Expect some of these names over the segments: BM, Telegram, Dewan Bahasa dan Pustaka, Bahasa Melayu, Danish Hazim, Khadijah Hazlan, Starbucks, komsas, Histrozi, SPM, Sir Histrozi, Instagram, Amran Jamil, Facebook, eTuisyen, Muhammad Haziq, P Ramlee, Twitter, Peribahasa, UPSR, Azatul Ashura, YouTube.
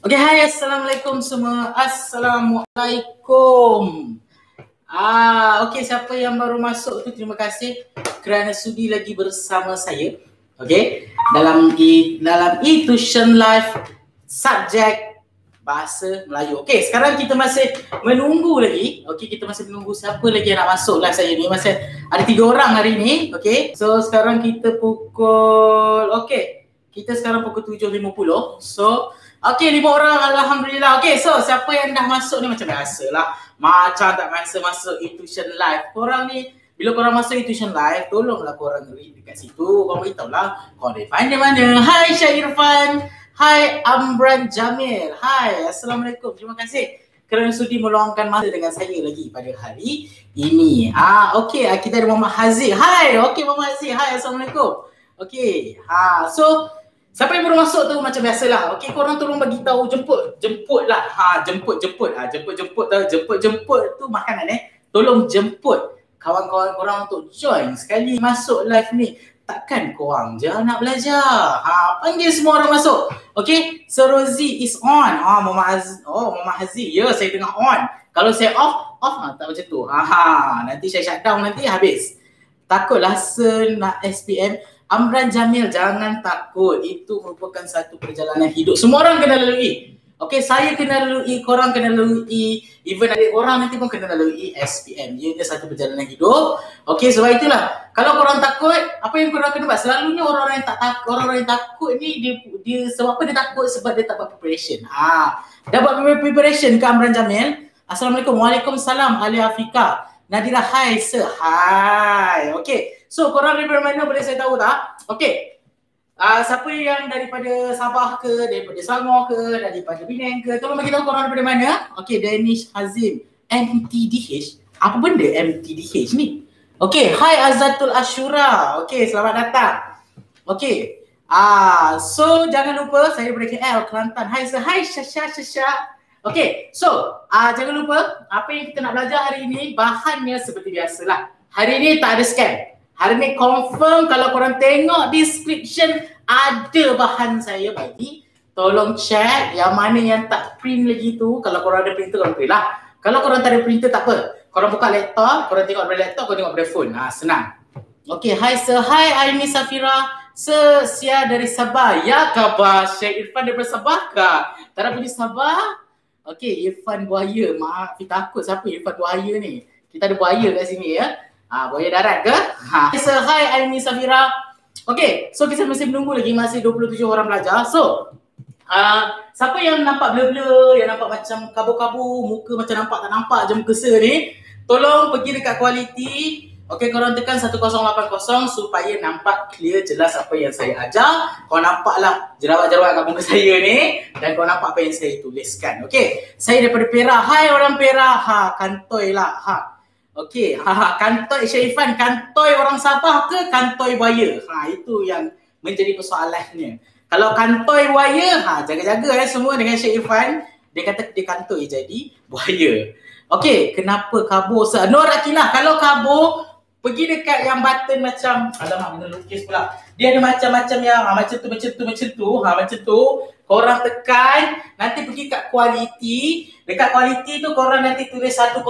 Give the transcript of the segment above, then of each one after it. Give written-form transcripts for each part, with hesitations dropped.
Oke, hai, assalamualaikum semua. Assalamualaikum. Oke, siapa yang baru masuk tu, terima kasih kerana sudi lagi bersama saya. Okey, dalam eTuisyen live subjek bahasa Melayu. Okey, sekarang kita masih menunggu lagi. Okey, kita masih menunggu siapa lagi yang nak masuk live saya ni. Masih ada 3 orang hari ni. Okey. So sekarang kita sekarang pukul 7.50. So okey, 5 orang, alhamdulillah. Okey, so siapa yang dah masuk ni macam biasalah. Macam tak biasa masuk eTuisyen live. Korang ni, bila korang masuk eTuisyen live, tolonglah korang read dekat situ. Korang beritahulah korang dari mana-mana. Hai Syairfan, hai Amran Jamil, hai, assalamualaikum. Terima kasih kerana sudi meluangkan masa dengan saya lagi pada hari ini. Okey, kita ada Muhammad Haziq. Hai, okey Muhammad Haziq, hai, assalamualaikum. Okey, so siapa yang baru masuk tu macam biasalah. Okey, korang tolong bagi tahu, jemputlah. Jemput tu makanan Tolong jemput kawan-kawan korang untuk join sekali masuk live ni. Takkan korang je nak belajar. Panggil semua orang masuk. Okey, Histrozi is on. Muhammad Haziq. Ya, saya tengah on. Kalau saya off tak macam tu. Nanti saya shutdown nanti habis. Takutlah nak SPM. Amran Jamil, jangan takut. Itu merupakan satu perjalanan hidup. Semua orang kena lalui. Okey, saya kena lalui, korang kena lalui, even adik orang nanti pun kena lalui SPM. Ia satu perjalanan hidup. Okey, sebab itulah. Kalau korang takut, apa yang korang kena buat? Selalunya orang-orang yang takut ni, dia sebab apa dia takut? Sebab dia tak buat preparation. Dah buat preparation ke Amran Jamil? Assalamualaikum. Waalaikumsalam. Ali Afika. Nadira, hai sir. Hai. Okey. So, korang daripada mana boleh saya tahu tak? Okey. Siapa yang daripada Sabah ke, daripada Selangor ke, daripada Penang ke, tolong bagi tahu korang daripada mana. Okey, Danish Hazim. MTDH? Apa benda MTDH ni? Okey, hai Azatul Ashura. Okey, selamat datang. Okey. So, jangan lupa saya daripada KL, Kelantan. Hai sir. Hai Syasha. Okey, so jangan lupa apa yang kita nak belajar hari ini, bahannya seperti biasalah. Hari ini tak ada scam. Hari ni confirm, kalau korang tengok description ada bahan saya bagi. Tolong check yang mana yang tak print lagi tu. Kalau korang ada printer, korang print lah. Kalau korang tak ada printer tak apa. Korang buka laptop, korang tengok dari laptop, korang tengok dari phone. Senang. Okay, hi sir. Hi Aini Safira. Sir, saya dari Sabah. Ya khabar, Syekh Irfan daripada Sabah ke? Tak ada punya Sabah? Okay, Irfan Buaya. Maaf, kita takut siapa Irfan Buaya ni. Kita ada buaya kat sini ya. Buaya darat ke? So, hi Aini Safira. Okay, so kita masih menunggu lagi, masih 27 orang belajar. So, siapa yang nampak blur-blur, yang nampak macam kabur-kabur, muka macam nampak tak nampak je muka saya ni, tolong pergi dekat kualiti. Okay, korang tekan 1080 supaya nampak clear jelas apa yang saya ajar. Korang nampaklah jerawat-jerawat kat muka saya ni dan korang nampak apa yang saya tuliskan. Okay, saya daripada Perak. Hai orang Perak. Kantoi lah. Okey, kantoi Syaifan, kantoi orang Sabah ke kantoi buaya? Itu yang menjadi persoalannya. Kalau kantoi buaya, jaga-jaga semua dengan Syaifan. Dia kata dia kantoi jadi buaya. Okey, kenapa kabur? Nur Akilah, kalau kabur, pergi dekat yang button macam, alamak, benda lukis pula. Dia ada macam-macam yang macam tu. Korang tekan, nanti pergi kat kualiti. Dekat kualiti tu korang nanti tulis 1080.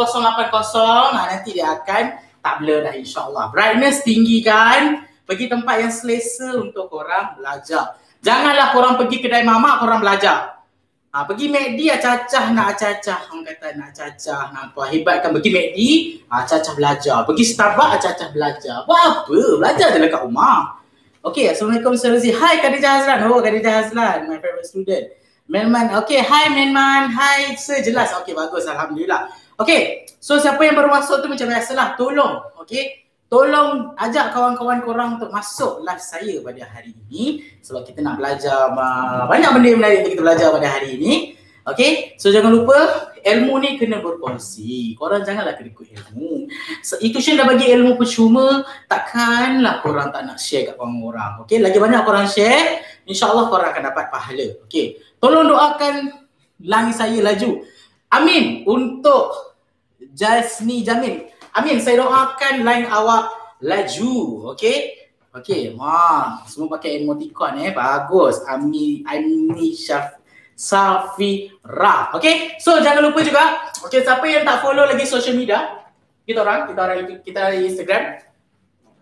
Nanti dia akan tak blur dah, insyaAllah. Brightness tinggikan. Pergi tempat yang selesa untuk korang belajar. Janganlah korang pergi kedai mamak korang belajar. Pergi McD, nak acah-acah. Orang kata nak acah-acah, nampak hebat kan. Pergi McD, acah-acah belajar. Pergi Starbucks, acah-acah belajar. Buat apa? Belajar je dekat rumah. Okay, assalamualaikum Histrozi. Hi Khadijah Hazlan. Oh, Khadijah Hazlan, my favorite student. Melman. Okay, hi Melman. Hi sir, jelas. Okay, bagus. Alhamdulillah. Okay, so siapa yang baru masuk tu macam biasalah, tolong. Okay, tolong ajak kawan-kawan korang untuk masuk live saya pada hari ini. Sebab kita nak belajar banyak benda yang menarik kita belajar pada hari ini. Okay, so jangan lupa ilmu ni kena berkongsi. Korang janganlah kena ikut ilmu. eTuisyen dah bagi ilmu percuma, takkanlah korang tak nak share kat orang-orang. Okay, lagi banyak korang share, insyaAllah korang akan dapat pahala. Okay, tolong doakan langit saya laju. Amin untuk Jasni Jamin. Amin, saya doakan langit awak laju. Okay, Okey, semua pakai emoticon bagus. Amni Safira. Okey, so jangan lupa juga, okey, siapa yang tak follow lagi social media, kita Instagram,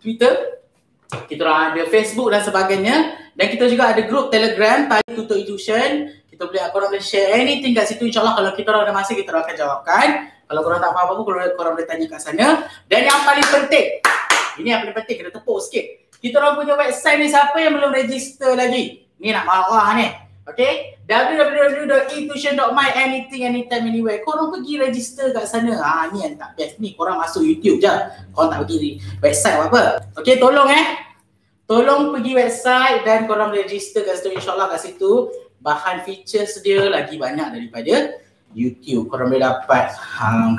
Twitter, kita orang ada Facebook dan sebagainya, dan kita juga ada grup Telegram tadi tutup eTuisyen. Kita boleh korang boleh share anything kat situ, insyaallah kalau kita orang ada masa kita akan jawabkan. Kalau korang tak faham apa pun korang boleh tanya kat sana. Dan yang paling penting, ini yang paling penting, kena tepuk sikit. Kita orang punya website ni, siapa yang belum register lagi? Ni nak marah ni. Okey, www.etuisyen.my, anything, anytime, anywhere. Korang pergi register kat sana. Ni yang tak best ni, korang masuk YouTube je. Korang tak pergi website apa. Okey, tolong tolong pergi website dan korang register kat situ, insyaAllah kat situ. Bahan features dia lagi banyak daripada YouTube. Korang boleh dapat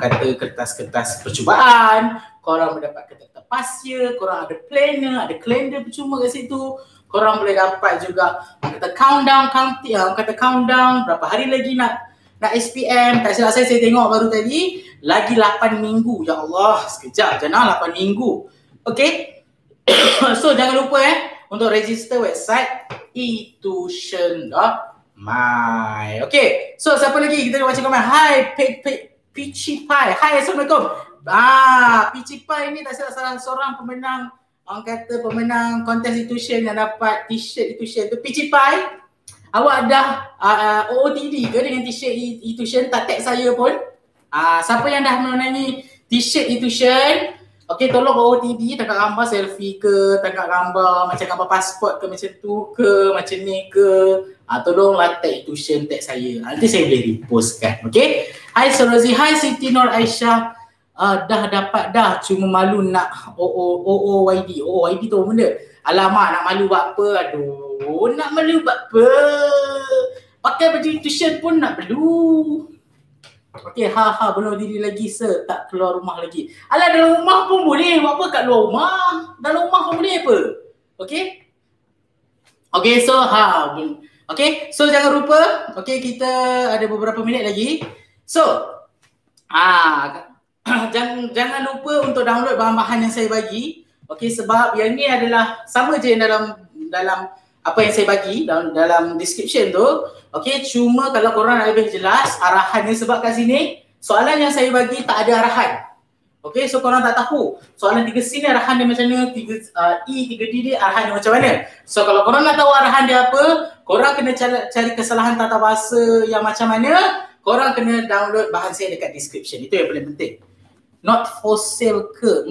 kata kertas-kertas percubaan, korang boleh dapat kertas pasir, korang ada planner, ada kalender percuma kat situ. Korang boleh dapat juga kata countdown, berapa hari lagi nak SPM. Tak silap saya tengok baru tadi lagi 8 minggu. Ya Allah, sekejap jangan 8 minggu. Okey. So jangan lupa untuk register website etuisyen.my. Okey. So siapa lagi? Kita baca komen. Hai Pici Pai. Hai, assalamualaikum. Pici Pai ni tak silap salah seorang pemenang, orang kata pemenang kontes eTuisyen yang dapat t-shirt eTuisyen tu. Pici Pai, awak dah OOTD ke dengan t-shirt eTuisyen? Tak tag saya pun. Siapa yang dah mengenai t-shirt eTuisyen, okey, tolong OOTD, tangkap gambar selfie ke, tangkap gambar macam gambar pasport ke, macam tu ke, macam ni ke, tolonglah tag eTuisyen, tag saya. Nanti saya boleh repostkan. Okey. Hai Histrozi, hai Siti Nur Aisyah. Dah dapat dah, cuma malu nak OOYD. OOYD tu benda. Alamak, nak malu buat apa? Aduh, nak malu buat apa? Pakai baju eTuisyen pun nak perlu. Okey, belum diri lagi sir, tak keluar rumah lagi. Alah, dalam rumah pun boleh. Buat apa kat luar rumah? Dalam rumah pun boleh apa? Okey? Okey, so okey, so jangan lupa. Okey, kita ada beberapa minit lagi. So, jangan lupa untuk download bahan-bahan yang saya bagi. Okey, sebab yang ni adalah sama je dalam apa yang saya bagi dalam description tu. Okey, cuma kalau korang nak lebih jelas arahannya, sebab kat sini soalan yang saya bagi tak ada arahan. Okey, so korang tak tahu soalan 3C ni arahan dia macam mana, 3E, 3D ni arahan dia macam mana. So kalau korang nak tahu arahan dia apa, korang kena cari kesalahan tata bahasa yang macam mana. Korang kena download bahan saya dekat description. Itu yang paling penting. Not for sale ke?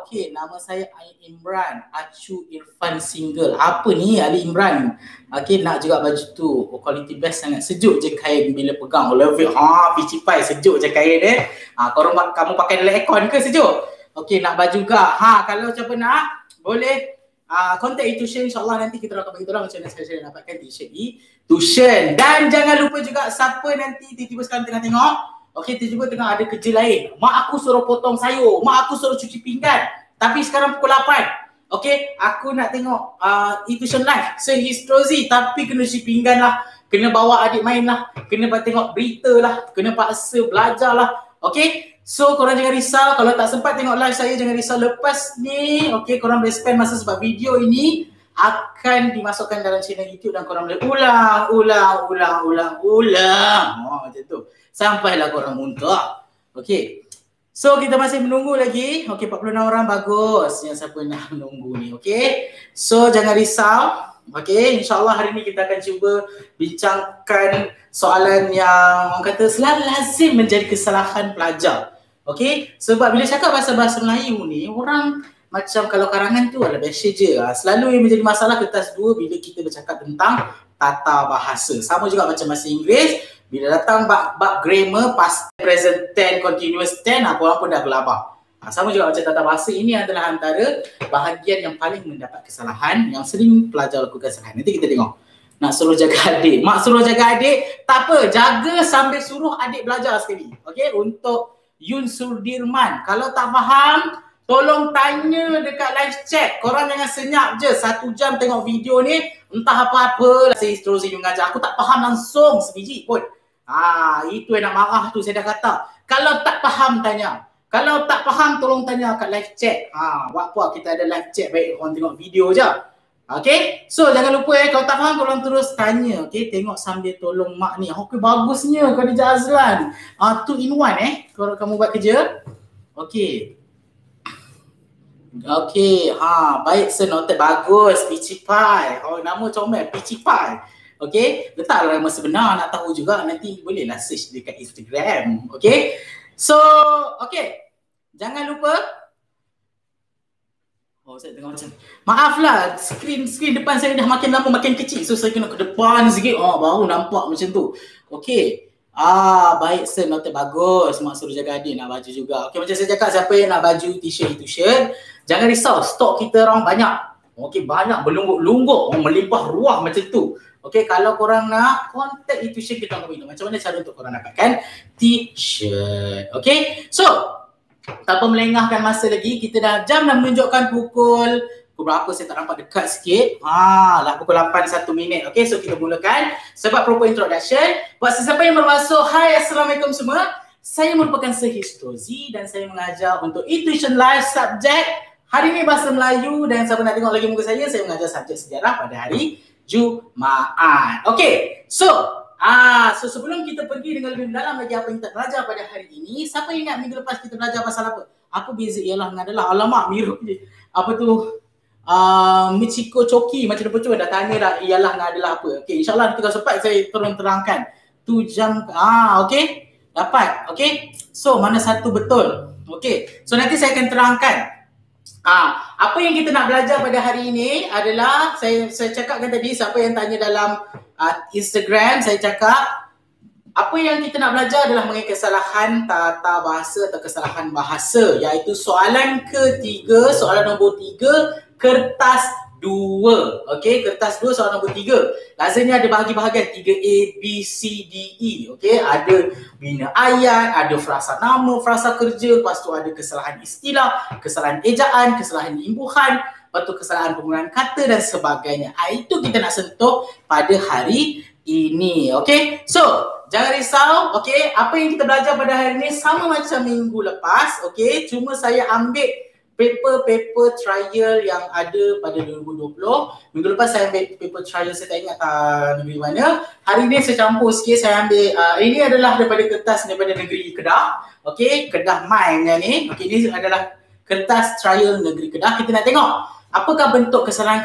Okey, nama saya Ali Imran, Acu Irfan Single. Apa ni Ali Imran? Okey, nak juga baju tu. Oh, quality best sangat. Sejuk je kain bila pegang. Love it. Picipai, sejuk je kain kamu pakai dalam aircon ke sejuk? Okey, nak baju juga. Kalau siapa nak, boleh contact eTuisyen, insyaAllah nanti kita akan beritahu macam mana saya dapatkan t-shirt eTuisyen. Dan jangan lupa juga, siapa nanti tiba-tiba sekarang tengah tengok, okey, tiba-tiba tengah ada kerja lain, mak aku suruh potong sayur, mak aku suruh cuci pinggan, tapi sekarang pukul 8, okey, aku nak tengok eTuisyen live, so Histrozi, tapi kena cuci pinggan lah, kena bawa adik main lah, kena tengok berita lah, kena paksa belajar lah. Okey, so korang jangan risau. Kalau tak sempat tengok live saya, jangan risau. Lepas ni, okey, korang boleh spend masa sebab video ini akan dimasukkan dalam channel YouTube dan korang boleh ulang. Macam tu. Sampailah korang muntah. Okey. So kita masih menunggu lagi. Okey, 46 orang, bagus. Yang siapa nak menunggu ni, okey. So jangan risau. Okey, insyaAllah hari ni kita akan cuba bincangkan soalan yang orang kata selalu lazim menjadi kesalahan pelajar. Okey, sebab bila cakap bahasa Melayu ni, orang macam kalau karangan tu biasa je. Selalu yang menjadi masalah kertas 2 bila kita bercakap tentang tata bahasa. Sama juga macam bahasa Inggeris, bila datang bab grammar, past tense, present tense, continuous tense, orang pun dah gelabah. Sama juga macam tata bahasa, ini adalah antara bahagian yang paling mendapat kesalahan yang sering pelajar lakukan kesalahan. Nanti kita tengok. Nak suruh jaga adik, mak suruh jaga adik, tak apa, jaga sambil suruh adik belajar sekali. Okey, untuk Yun Surdirman, kalau tak faham tolong tanya dekat live chat. Korang jangan senyap je 1 jam tengok video ni, entah apa-apa lah. Saya Histrozi mengajar, aku tak faham langsung sebiji pun. Itu yang nak marah tu, saya dah kata kalau tak faham tanya. Kalau tak faham, tolong tanya kat live chat. Buat apa kita ada live chat, baik orang tengok video je. Okay, so jangan lupa kalau tak faham tolong terus tanya. Okay, tengok sambil tolong mak ni. Okay, bagusnya kau kerja Azlan. 2 in 1 kalau kamu buat kerja. Okay. Okay, baik sir, noted bagus. Picipai. Oh, nama comel Picipai. Okay, letaklah nama sebenar, nak tahu juga nanti bolehlah search dekat Instagram. Okay, so okay, jangan lupa. Oh, saya tengok macam, maaflah skrin depan saya dah makin lama makin kecil, so saya kena ke depan sikit, baru nampak macam tu. Okey, baik sir, noted bagus. Mak suruh jaga adik nak baju juga. Okey, macam saya cakap, siapa yang nak baju t-shirt itu-shirt, jangan risau, stok kita orang banyak. Okey, banyak berlungguk-lungguk, melimpah ruah macam tu. Okey, kalau korang nak contact e-tuisyen kita nak bilang macam mana cara untuk korang dapatkan t-shirt. Okey, so tanpa melengahkan masa lagi, kita dah jam dah menunjukkan pukul berapa saya tak nampak dekat sikit. Lah pukul 8:01. Okey, so kita mulakan sebab proper introduction. Buat sesiapa yang baru masuk, hai assalamualaikum semua. Saya merupakan Sir Histrozi dan saya mengajar untuk eTuisyen live subjek. Hari ini bahasa Melayu dan siapa nak tengok lagi muka saya mengajar subjek sejarah pada hari Jumaat. Okey, so so sebelum kita pergi dengan lebih dalam lagi apa yang kita belajar pada hari ini, siapa yang ingat minggu lepas kita belajar pasal apa? Apa beza ialah dengan adalah? Alamak, mirip je. Apa tu? Michiko Choki macam depa dah tanya dah ialah dengan adalah apa. Okey, insyaAllah kita sempat saya terangkan. 2 jam. Okey. Dapat. Okey. So mana satu betul? Okey. So nanti saya akan terangkan. Apa yang kita nak belajar pada hari ini adalah saya cakapkan tadi, siapa yang tanya dalam Instagram, saya cakap apa yang kita nak belajar adalah mengenai kesalahan tata bahasa atau kesalahan bahasa, iaitu soalan ke-3, soalan nombor 3, kertas 2. Okey, kertas 2 soalan nombor 3. Lazimnya ada bahagi-bahagian 3A, B, C, D, E. Okey, ada bina ayat, ada frasa nama, frasa kerja, lepas tu ada kesalahan istilah, kesalahan ejaan, kesalahan imbuhan, lepas tu kesalahan penggunaan kata dan sebagainya. Itu kita nak sentuh pada hari ini. Okey, so jangan risau. Okey, apa yang kita belajar pada hari ini sama macam minggu lepas. Okey, cuma saya ambil paper trial yang ada pada 2020. Minggu lepas saya ambil paper trial, saya tak ingat negeri mana. Hari ni saya campur sikit, saya ambil ini adalah daripada kertas daripada negeri Kedah. Okey, Kedah Mai ni. Okey, ini adalah kertas trial negeri Kedah. Kita nak tengok apakah bentuk kesalahan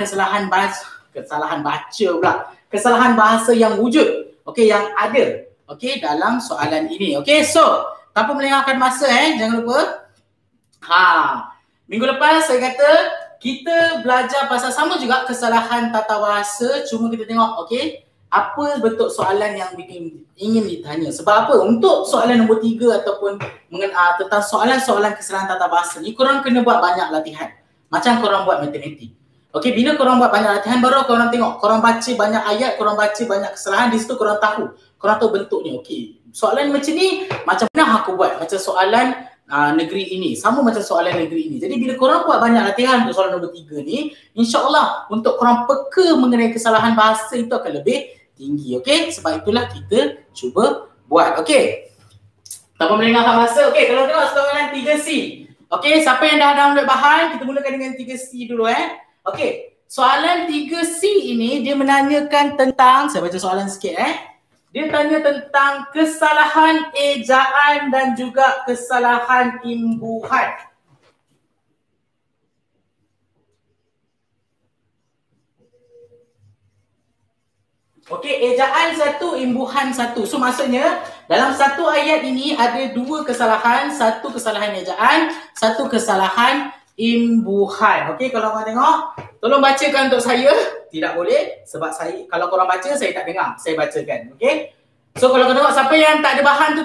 bahasa yang wujud. Okey, yang ada. Okey, dalam soalan ini. Okey, so tanpa melengahkan masa jangan lupa. Minggu lepas saya kata kita belajar pasal sama juga kesalahan tata bahasa, cuma kita tengok okey apa bentuk soalan yang ingin ditanya. Sebab apa? Untuk soalan nombor 3 ataupun tentang soalan-soalan kesalahan tata bahasa ni, korang kena buat banyak latihan. Macam korang buat matematik. Okey, bila korang buat banyak latihan baru korang tengok, korang baca banyak ayat, korang baca banyak kesalahan, di situ korang tahu. Korang tahu bentuknya. Okey, soalan macam ni macam mana aku buat? Macam soalan negeri ini, sama macam soalan negeri ini. Jadi bila korang buat banyak latihan untuk soalan nombor 3 ni, insyaAllah untuk korang peka mengenai kesalahan bahasa itu akan lebih tinggi. Okey, sebab itulah kita cuba buat. Okey, tanpa melengahkan masa. Okey, kalau tengok soalan 3C. Okey, siapa yang dah download bahan, kita mulakan dengan 3C dulu. Okey, soalan 3C ini dia menanyakan tentang, saya baca soalan sikit. Dia tanya tentang kesalahan ejaan dan juga kesalahan imbuhan. Okey, ejaan 1, imbuhan 1. So maksudnya dalam satu ayat ini ada 2 kesalahan, satu kesalahan ejaan, satu kesalahan imbuhan. Okey, kalau korang tengok, tolong bacakan untuk saya. Tidak boleh sebab saya, kalau korang baca saya tak dengar. Saya bacakan. Okey. So kalau korang tengok siapa yang tak ada bahan tu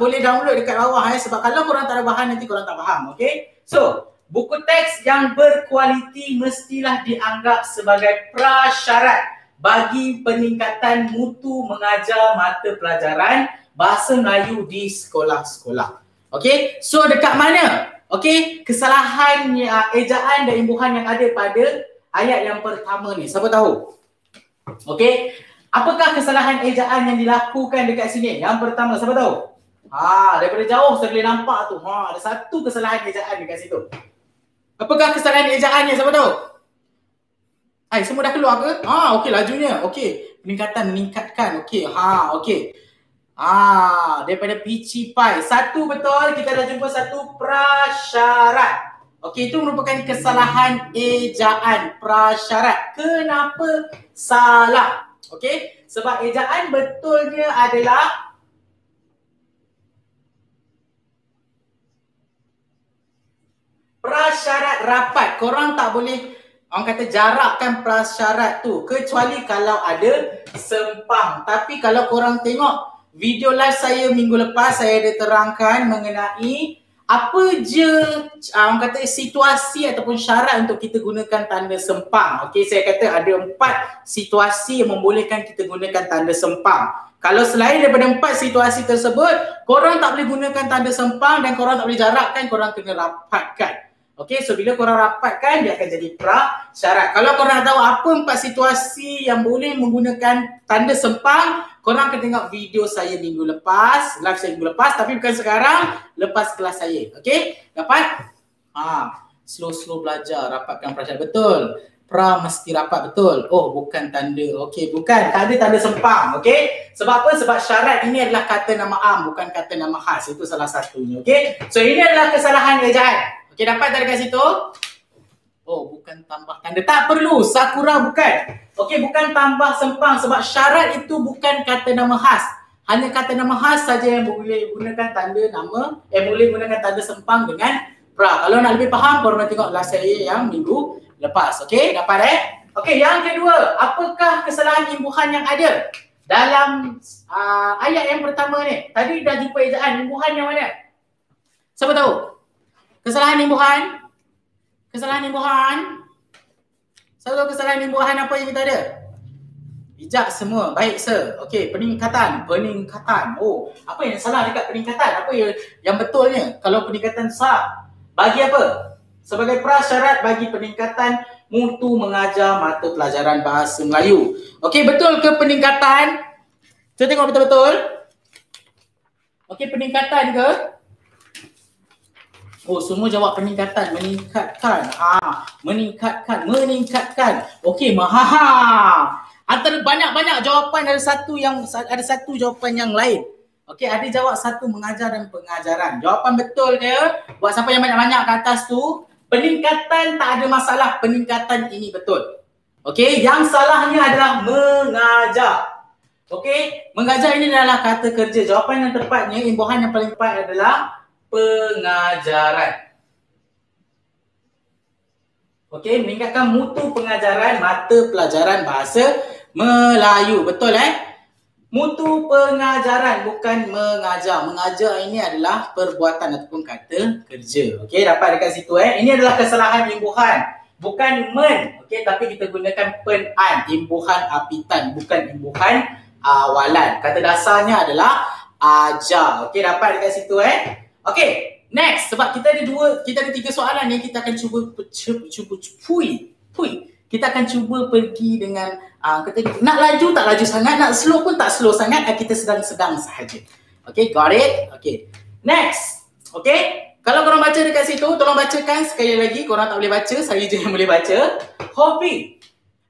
boleh download dekat bawah sebab kalau korang tak ada bahan nanti korang tak faham. Okey. So, buku teks yang berkualiti mestilah dianggap sebagai prasyarat bagi peningkatan mutu mengajar mata pelajaran bahasa Melayu di sekolah-sekolah. Okey. So dekat mana? Okey, kesalahan ejaan dan imbuhan yang ada pada ayat yang pertama ni. Siapa tahu? Okey, apakah kesalahan ejaan yang dilakukan dekat sini? Yang pertama, siapa tahu? Daripada jauh saya boleh nampak tu. Ada satu kesalahan ejaan dekat situ. Apakah kesalahan ejaannya, siapa tahu? Hai, semua dah keluar ke? Okey, lajunya. Okey, meningkatkan. Okey, okey. Daripada pici pai. Satu betul, kita dah jumpa satu prasyarat. Okey, itu merupakan kesalahan ejaan prasyarat. Kenapa salah? Okey, sebab ejaan betulnya adalah prasyarat rapat. Korang tak boleh, orang kata, jarakkan prasyarat tu kecuali kalau ada sempang. Tapi kalau korang tengok video live saya minggu lepas, saya ada terangkan mengenai apa je orang kata situasi ataupun syarat untuk kita gunakan tanda sempang. Okey, saya kata ada 4 situasi yang membolehkan kita gunakan tanda sempang. Kalau selain daripada 4 situasi tersebut, korang tak boleh gunakan tanda sempang dan korang tak boleh jarakkan, korang kena rapatkan. Okey, so bila korang rapatkan, dia akan jadi prasyarat. Kalau korang tahu apa 4 situasi yang boleh menggunakan tanda sempang, korang akan tengok video saya minggu lepas, live saya minggu lepas, tapi bukan sekarang, lepas kelas saya. Okey, dapat? Slow-slow belajar, rapatkan prasyarat. Betul. Pra mesti rapat, betul. Oh, bukan tanda. Okey, bukan. Tak ada tanda sempang. Okey. Sebab apa? Sebab syarat ini adalah kata nama am, bukan kata nama khas. Itu salah satunya. Okey. So, ini adalah kesalahan ejaan. Okey, dapat tak dekat situ? Oh, bukan tambah tanda. Tak perlu. Sakura bukan. Okey, bukan tambah sempang sebab syarat itu bukan kata nama khas. Hanya kata nama khas saja yang boleh gunakan tanda nama, boleh gunakan tanda sempang dengan pra. Kalau nak lebih faham, korang tengok live saya yang minggu lepas. Okey, dapat Okey, yang kedua, apakah kesalahan imbuhan yang ada dalam ayat yang pertama ni? Tadi dah jumpa ejaan imbuhan yang mana? Siapa tahu? Kesalahan imbuhan. Selalu kesalahan imbuhan apa yang kita ada? Bijak semua. Baik, sir. Okey, peningkatan. Oh, apa yang salah dekat peningkatan? Apa yang betulnya? Kalau peningkatan sah, bagi apa? Sebagai prasyarat bagi peningkatan mutu mengajar mata pelajaran bahasa Melayu. Okey, betul ke peningkatan? Kita tengok betul-betul. Okey, peningkatan ke? Oh, semua jawab peningkatan, meningkatkan. Okey, antara banyak-banyak jawapan ada satu jawapan yang lain. Okey, ada jawab satu mengajar dan pengajaran. Jawapan betul dia buat siapa yang banyak-banyak ke atas tu, peningkatan tak ada masalah, peningkatan ini betul. Okey, yang salahnya adalah mengajar. Okey, mengajar ini adalah kata kerja. Jawapan yang tepatnya, imbuhan yang paling tepat adalah pengajaran. Okey, meningkatkan mutu pengajaran mata pelajaran bahasa Melayu. Betul Mutu pengajaran bukan mengajar. Mengajar ini adalah perbuatan ataupun kata kerja. Okey, dapat dekat situ Ini adalah kesalahan imbuhan. Bukan men. Okey, tapi kita gunakan pen'an. Imbuhan apitan. Bukan imbuhan awalan. Kata dasarnya adalah ajar. Okey, dapat dekat situ Okey, next, sebab kita ada 3 soalan ni, kita akan cuba pergi dengan nak laju tak laju sangat, nak slow pun tak slow sangat, kita sedang-sedang sahaja. Okey, got it? Okey. Next. Okey, kalau korang baca dekat situ, tolong bacakan sekali lagi. Korang tak boleh baca, saya je yang boleh baca. Hobi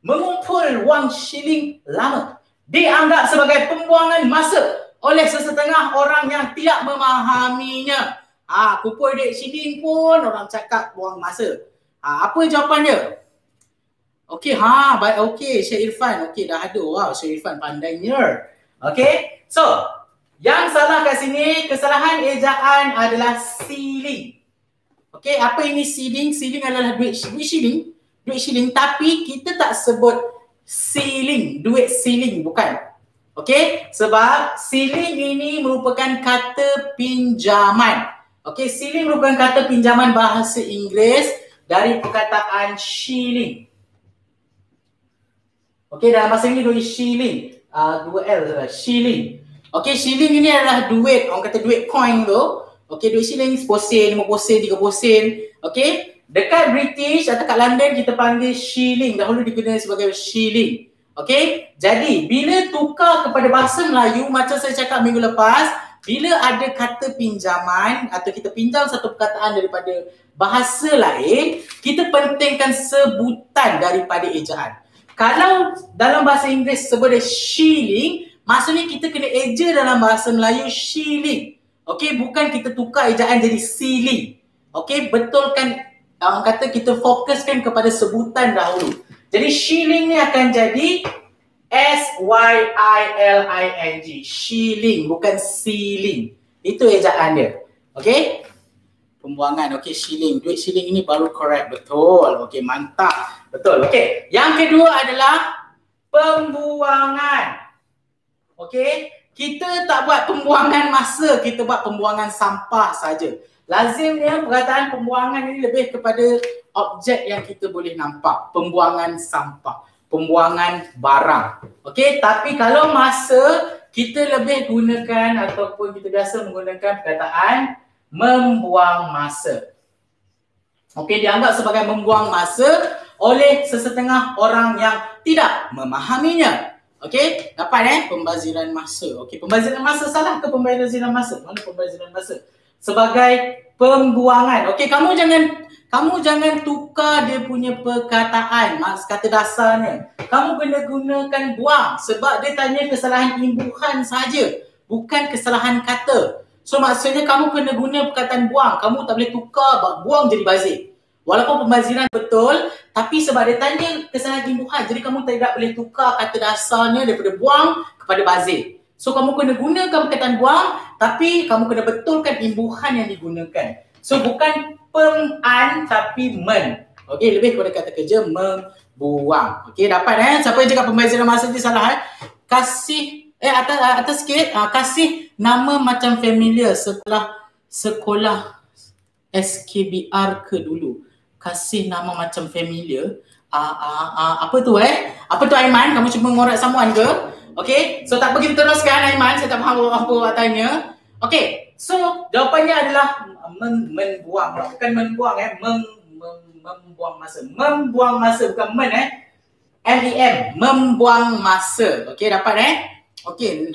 mengumpul wang shilling lama dianggap sebagai pembuangan masa oleh sesetengah orang yang tidak memahaminya. Kumpul duit shilling pun orang cakap buang masa. Apa jawapan dia? Okey, baik, okey, Syed Irfan. Okey, dah ada. Wow, Syed Irfan pandainya. Okey, so yang salah kat sini, kesalahan ejaan adalah shilling. Okey, apa ini shilling? Shilling adalah duit shilling, tapi kita tak sebut shilling, duit shilling, bukan. Okey, sebab shilling ini merupakan kata pinjaman. Okey, shilling merupakan kata pinjaman bahasa Inggeris dari perkataan shilling. Okey, dalam bahasa Inggeris duit shilling, dua L adalah shilling. Okey, shilling ini adalah duit, orang kata duit coin tu. Okey, duit shilling 10 sen, 5 sen, 3 sen. Okey, dekat British atau kat London kita panggil shilling. Dahulu digunakan sebagai shilling. Okey, jadi bila tukar kepada bahasa Melayu, macam saya cakap minggu lepas, bila ada kata pinjaman atau kita pinjam satu perkataan daripada bahasa lain, kita pentingkan sebutan daripada ejaan. Kalau dalam bahasa Inggeris sebut dia shilling, maksudnya kita kena eja dalam bahasa Melayu shilling. Okey, bukan kita tukar ejaan jadi silly. Okey, betulkan, orang kata kita fokuskan kepada sebutan dahulu. Jadi shilling ni akan jadi S-Y-I-L-I-N-G. Shilling, bukan shilling. Itu ejaan dia. Okey? Pembuangan. Okey, shilling. Duit shilling ini baru correct. Betul. Okey, mantap. Betul. Okey. Yang kedua adalah pembuangan. Okey? Kita tak buat pembuangan masa. Kita buat pembuangan sampah saja. Lazimnya perkataan pembuangan ini lebih kepada objek yang kita boleh nampak. Pembuangan sampah, pembuangan barang. Okey, tapi kalau masa, kita lebih gunakan ataupun kita biasa menggunakan perkataan membuang masa. Okey, dianggap sebagai membuang masa oleh sesetengah orang yang tidak memahaminya. Okey, dapat pembaziran masa. Okey, pembaziran masa salah ke pembaziran masa? Mana pembaziran masa? Sebagai pembuangan. Okey, kamu jangan tukar dia punya perkataan, kata dasarnya. Kamu kena gunakan buang sebab dia tanya kesalahan imbuhan saja, bukan kesalahan kata. So maksudnya kamu kena guna perkataan buang. Kamu tak boleh tukar buang jadi bazir. Walaupun pembaziran betul, tapi sebab dia tanya kesalahan imbuhan, jadi kamu tidak boleh tukar kata dasarnya daripada buang kepada bazir. So kamu kena gunakan perkataan buang, tapi kamu kena betulkan imbuhan yang digunakan. So bukan pem-an tapi men. Okey, lebih kepada kata kerja membuang. Okey, dapat Siapa yang cakap pembaziran masa ni salah Kasih atas sikit, kasih nama macam familiar setelah sekolah SKBR ke dulu. Kasih nama macam familiar. Apa tu Apa tu Aiman? Kamu cuba ngorak someone ke? Okey, so tak apa kita teruskan Aiman, saya tak faham apa tanya. Okey, so jawapannya adalah membuang. Bukan membuang membuang masa. Membuang masa bukan men M-E-M, membuang masa. Okey, dapat Okey.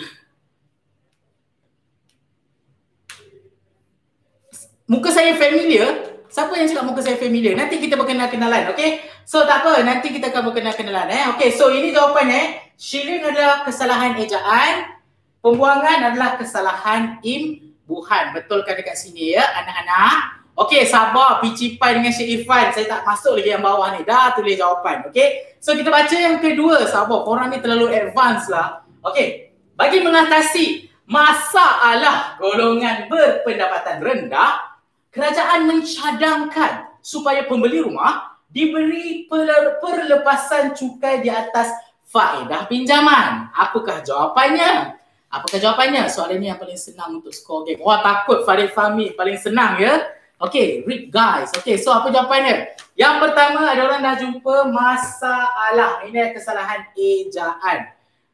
Muka saya familiar. Siapa yang cakap muka saya familiar? Nanti kita berkenal-kenalan, okey? So tak apa, nanti kita akan berkenal-kenalan Okey, so ini jawapannya Shilling adalah kesalahan ejaan, pembuangan adalah kesalahan imbuhan. Betulkan dekat sini anak-anak. Okey, sabar Picipan dengan Syed Irfan. Saya tak masuk lagi yang bawah ni. Dah tulis jawapan, okey? So kita baca yang kedua. Sabar, korang ni terlalu advance lah. Okey, bagi mengatasi masalah golongan berpendapatan rendah, kerajaan mencadangkan supaya pembeli rumah diberi perlepasan cukai di atas faedah pinjaman. Apakah jawapannya? Apakah jawapannya? Soalan ni yang paling senang untuk skor game. Wah, takut Farid Fahmi paling senang Okey, read guys. Okey, so apa jawapannya? Yang pertama, ada orang dah jumpa masalah. Ini kesalahan ejaan.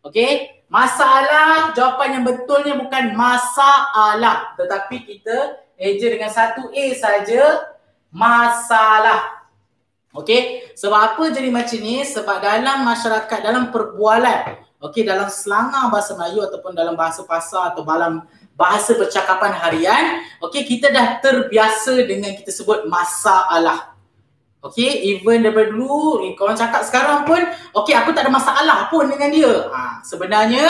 Okey, masalah, jawapan yang betulnya bukan masalah, tetapi kita eja dengan satu A saja, masalah. Okey, sebab apa jadi macam ni? Sebab dalam masyarakat, dalam perbualan, okey, dalam slangar bahasa Melayu ataupun dalam bahasa pasar atau dalam bahasa percakapan harian, okey, kita dah terbiasa dengan kita sebut masalah. Okey, even daripada dulu, korang cakap sekarang pun, okey, aku tak ada masalah pun dengan dia. Sebenarnya,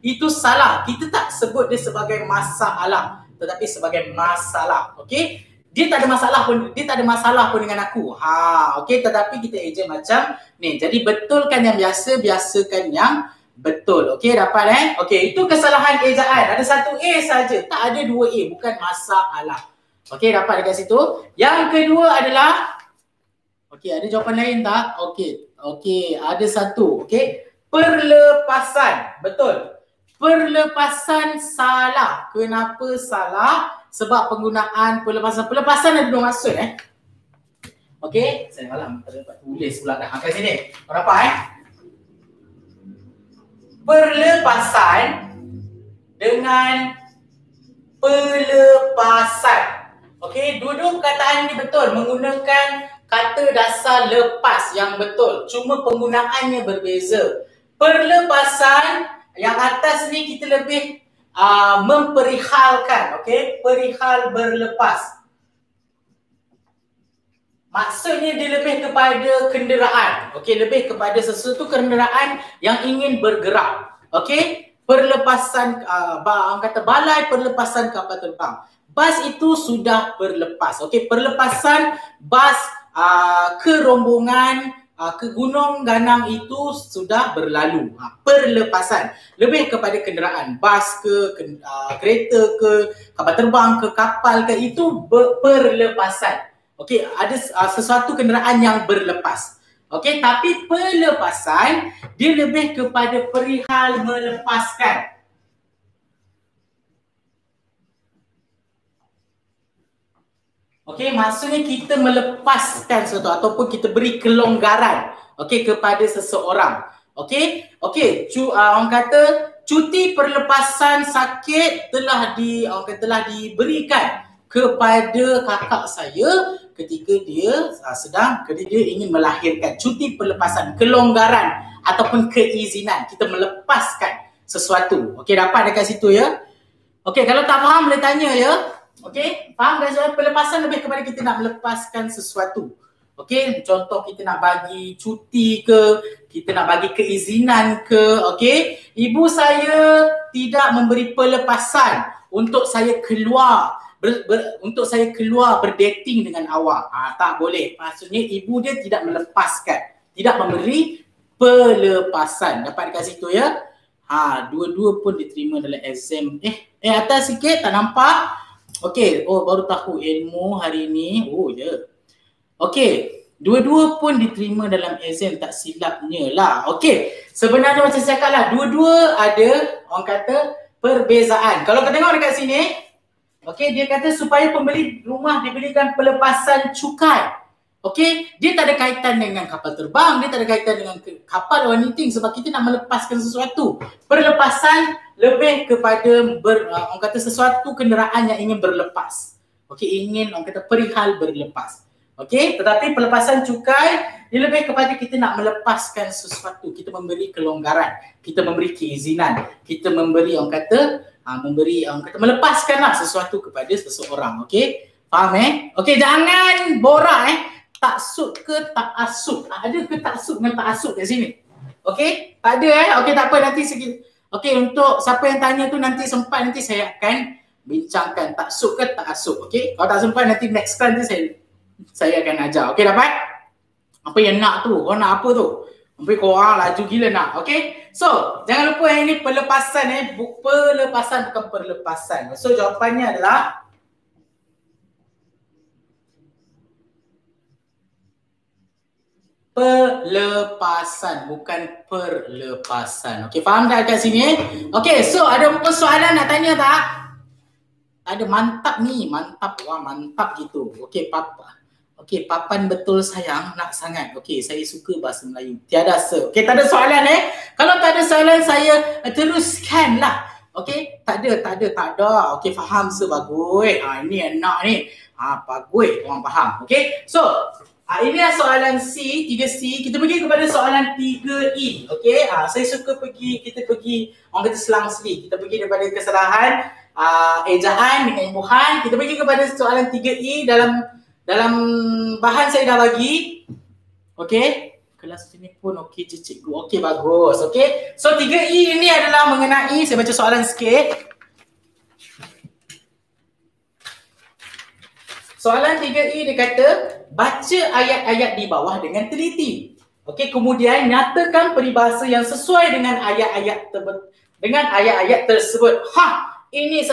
itu salah. Kita tak sebut dia sebagai masalah, tetapi sebagai masalah. Okey? Dia tak ada masalah pun, dia tak ada masalah pun dengan aku. Okey, tetapi kita eja macam ni. Jadi betulkan yang biasa, biasakan yang betul. Okey, dapat Okey, itu kesalahan ejaan. Ada satu A saja, tak ada dua A, bukan masalah. Okey, dapat dekat situ. Yang kedua adalah okey, ada jawapan lain tak? Okey. Okey, ada satu. Okey, perlepasan. Betul. Perlepasan salah. Kenapa salah? Sebab penggunaan pelepasan ada dua maksud Okey, saya malam tak dapat tulis pula dah. Kat sini. Kau nampak Perlepasan dengan pelepasan. Okey, dua-dua perkataan ini betul menggunakan kata dasar lepas yang betul. Cuma penggunaannya berbeza. Perlepasan yang atas ni kita lebih memperihalkan, okey, perihal berlepas. Maksudnya dia lebih kepada kenderaan, okey, lebih kepada sesuatu kenderaan yang ingin bergerak, okey. Perlepasan, orang kata balai perlepasan kapal terbang. Bas itu sudah berlepas, okey. Perlepasan bas ke rombongan ke Gunung Ganang itu sudah berlalu. Perlepasan lebih kepada kenderaan, bas ke, kereta ke, kapal terbang ke, kapal ke, itu perlepasan. Okey, ada sesuatu kenderaan yang berlepas. Okey, tapi pelepasan dia lebih kepada perihal melepaskan. Okey, maksudnya kita melepaskan sesuatu ataupun kita beri kelonggaran, okey, kepada seseorang. Okey, okey, orang kata cuti perlepasan sakit telah diberikan kepada kakak saya ketika dia ingin melahirkan. Cuti perlepasan, kelonggaran ataupun keizinan, kita melepaskan sesuatu. Okey, dapat dekat situ ya. Okey, kalau tak faham boleh tanya ya. Okey, faham guys, pelepasan lebih kepada kita nak melepaskan sesuatu. Okey, contoh kita nak bagi cuti ke, kita nak bagi keizinan ke, okey. Ibu saya tidak memberi pelepasan untuk saya keluar berdating dengan awak. Tak boleh. Maksudnya ibu dia tidak melepaskan, tidak memberi pelepasan. Dapat dekat situ ya. Dua-dua pun diterima dalam exam. Atas sikit tak nampak. Okey, oh baru tahu ilmu hari ni. Oh ya. Yeah. Okey, dua-dua pun diterima dalam exam tak silapnya lah. Okey, sebenarnya macam saya cakap lah, dua-dua ada orang kata perbezaan. Kalau kita tengok dekat sini, okey, dia kata supaya pembeli rumah diberikan pelepasan cukai. Okey, dia tak ada kaitan dengan kapal terbang, dia tak ada kaitan dengan kapal or anything, sebab kita nak melepaskan sesuatu. Perlepasan lebih kepada orang kata sesuatu kenderaan yang ingin berlepas. Okey, ingin orang kata perihal berlepas. Okey, tetapi pelepasan cukai dia lebih kepada kita nak melepaskan sesuatu. Kita memberi kelonggaran, kita memberi keizinan, kita memberi orang kata melepaskanlah sesuatu kepada seseorang. Okey, faham Okey, jangan borak taksub ke tak asub. Ada ke taksub dengan tak asub kat sini? Okey, tak ada Okey, tak apa, nanti sikit. Okey, untuk siapa yang tanya tu nanti sempat, nanti saya akan bincangkan taksub ke tak asub. Okey, kalau tak sempat nanti next time tu saya akan ajar. Okey, dapat? Apa yang nak tu, kau nak apa tu? Mungkin korang laju gila nak, okey? So, jangan lupa yang ini pelepasan pelepasan bukan perlepasan. So, jawapannya adalah pelepasan, bukan perlepasan. Okey, faham tak kat sini? Okey, so ada persoalan nak tanya tak? Ada mantap ni, mantap, wah mantap gitu. Okey, papa. Okey, papan betul sayang, nak sangat. Okey, saya suka bahasa Melayu. Tiada se. Okey, tak ada soalan Kalau tak ada soalan, saya teruskanlah. Okey, tak ada. Okey, faham se, bagus. Ini enak ni. Bagus, orang faham. Okey, so inilah soalan C, 3C. Kita pergi kepada soalan 3E. Okey, saya suka kita pergi orang kata selang-seli. Kita pergi daripada kesalahan, ejahan dengan imbuhan. Kita pergi kepada soalan 3E dalam bahan saya dah bagi. Okey, kelas sini pun okey je cikgu. Okey, bagus. Okey, so 3E ini adalah mengenai, saya baca soalan sikit. Soalan 3E dia kata baca ayat-ayat di bawah dengan teliti. Okey, kemudian nyatakan peribahasa yang sesuai dengan ayat-ayat tersebut. Ini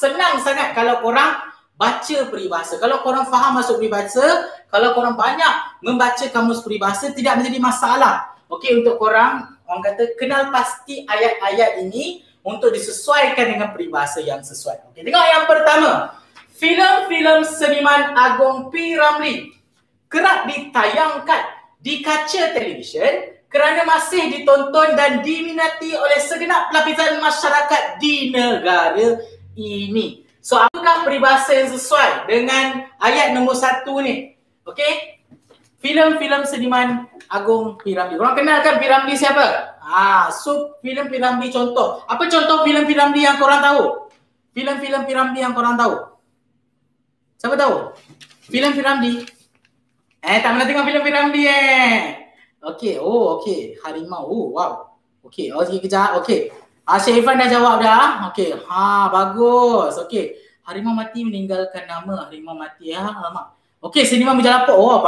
senang sangat kalau korang baca peribahasa. Kalau korang faham masuk peribahasa, kalau korang banyak membaca kamus peribahasa, tidak menjadi masalah. Okey, untuk korang, orang kata kenal pasti ayat-ayat ini untuk disesuaikan dengan peribahasa yang sesuai. Okey, tengok yang pertama. Filem-filem seniman Agong P Ramlee kerap ditayangkan di kaca televisyen kerana masih ditonton dan diminati oleh segenap lapisan masyarakat di negara ini. So, apakah peribahasa yang sesuai dengan ayat nombor 1 ni? Okey? Filem-filem seniman Agong P Ramlee. Korang kenal kan P Ramlee siapa? sub film P Ramlee contoh. Apa contoh film P Ramlee yang korang tahu? Film-film P Ramlee yang korang tahu? Siapa tahu? Film P Ramlee. Tak pernah tengok film P Ramlee Okey, okey. Harimau. Wow. Okey, kejap. Okey. Syarifan dah jawab dah. Okey. Bagus. Okey. Harimau mati meninggalkan nama harimau mati alamak. Okey, sinema menjalapok.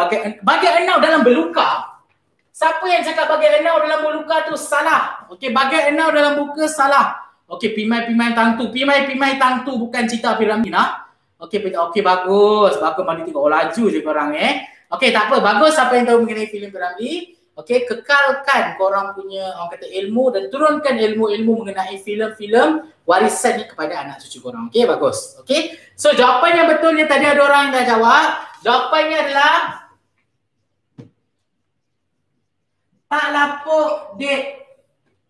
Bagai enau dalam berluka. Siapa yang cakap bagai enau dalam berluka tu salah. Okey, bagai enau dalam buka salah. Okey, pimai-pimai tangtu. Pimai-pimai tangtu bukan cerita P Ramlee nah. Okey, bagus. Bagus mandi tengok laju je korang Okey, tak apa. Bagus siapa yang tahu mengenai filem P Ramlee. Okey, kekalkan korang punya orang kata ilmu dan turunkan ilmu-ilmu mengenai filem-filem warisan ni kepada anak cucu korang. Okey, bagus. Okey. So, jawapan yang betulnya tadi ada orang yang dah jawab. Jawapannya adalah tak lapuk dek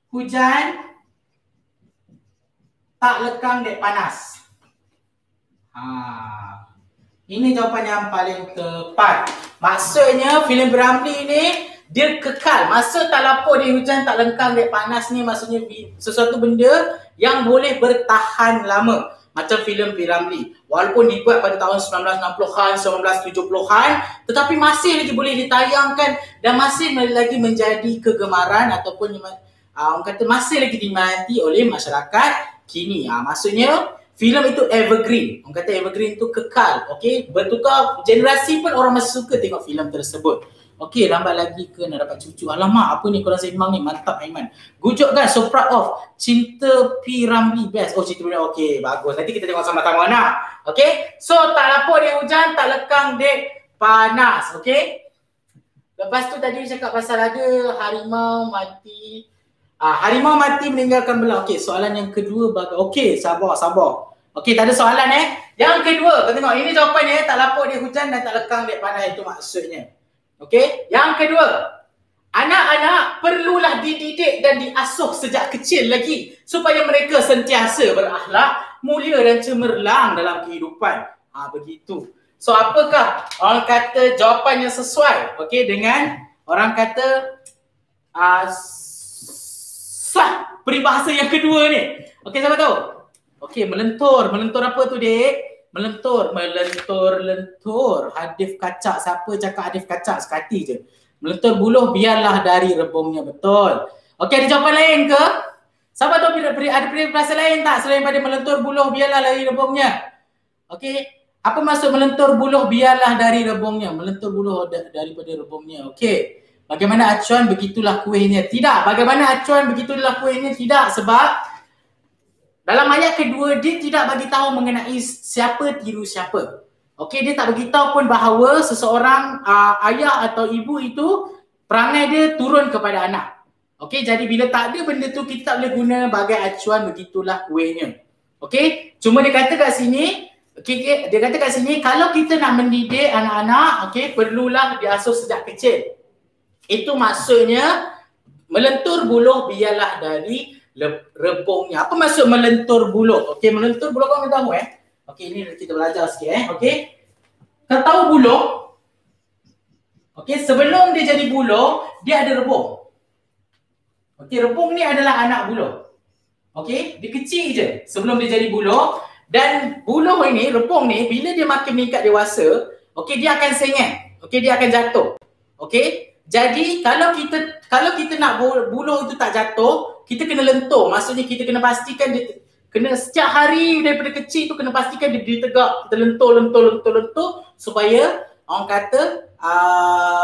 hujan, tak lekang dek panas. Ini jawapan yang paling tepat. Maksudnya filem P Ramlee ni dia kekal. Maksud tak lapuk dia hujan, tak lekang dia panas ni maksudnya sesuatu benda yang boleh bertahan lama. Macam filem P Ramlee. Walaupun dibuat pada tahun 1960-an, 1970-an, tetapi masih lagi boleh ditayangkan dan masih lagi menjadi kegemaran ataupun orang kata masih lagi diminati oleh masyarakat kini. Maksudnya filem itu evergreen. Orang kata evergreen tu kekal. Okey, bertukar generasi pun orang masih suka tengok filem tersebut. Okey, lambat lagi ke nak dapat cucu. Alamak, apa ni korang sembang ni? Mantap Aiman. Gujuk guys, so proud of cinta P Ramlee best. Cinta P Ramlee. Okey, bagus. Nanti kita tengok sama-sama nak. Okey. So, tak lapuk dia hujan, tak lekang dia panas. Okey. Lepas tu tadi cakap pasal ada harimau mati. Harimau mati meninggalkan belah. Okey, soalan yang kedua bagai. Okey, sabar. Okey, tak ada soalan Yang kedua, kau tengok ini jawapan tak lapuk dia hujan dan tak lekang dia panas itu maksudnya. Okey, yang kedua. Anak-anak perlulah dididik dan diasuh sejak kecil lagi supaya mereka sentiasa berakhlak mulia dan cemerlang dalam kehidupan. Begitu. So, apakah orang kata jawapannya sesuai? Okey, dengan orang kata sah peribahasa yang kedua ni. Okey, siapa tahu? Okey, melentur. Melentur apa tu, dek? Melentur. Hadif kacak. Siapa cakap hadif kacak? Sekati je. Melentur buluh biarlah dari rebungnya. Betul. Okey, ada jawapan lain ke? Siapa tahu ada peribahasa lain tak selain pada melentur buluh biarlah dari rebungnya? Okey. Apa maksud melentur buluh biarlah dari rebungnya? Melentur buluh daripada rebungnya. Okey. Bagaimana acuan begitulah kuihnya? Tidak. Bagaimana acuan begitulah kuihnya? Tidak. Sebab dalam ayat kedua dia tidak bagi tahu mengenai siapa tiru siapa. Okey, dia tak bagi tahu pun bahawa seseorang ayah atau ibu itu perangai dia turun kepada anak. Okey, jadi bila tak ada benda tu kita tak boleh guna bagai acuan begitulah kuihnya. Okey, cuma dia kata kat sini dia kata kat sini kalau kita nak mendidik anak-anak, okey, perlulah diasuh sejak kecil. Itu maksudnya melentur buluh biarlah dari rebungnya. Apa maksud melentur buluh? Okey, melentur buluh kau tahu Okey, ini kita belajar sikit Okey. Kau tahu buluh? Okey, sebelum dia jadi buluh, dia ada rebung. Okey, rebung ni adalah anak buluh. Okey, dia kecil je sebelum dia jadi buluh dan buluh ini, rebung ni bila dia makin meningkat dewasa, okey dia akan sengit. Okey, dia akan jatuh. Okey. Jadi kalau kita nak buluh itu tak jatuh, kita kena lentur. Maksudnya kita kena pastikan dia kena setiap hari daripada kecil tu kena pastikan dia tegak. Kita lentur supaya orang kata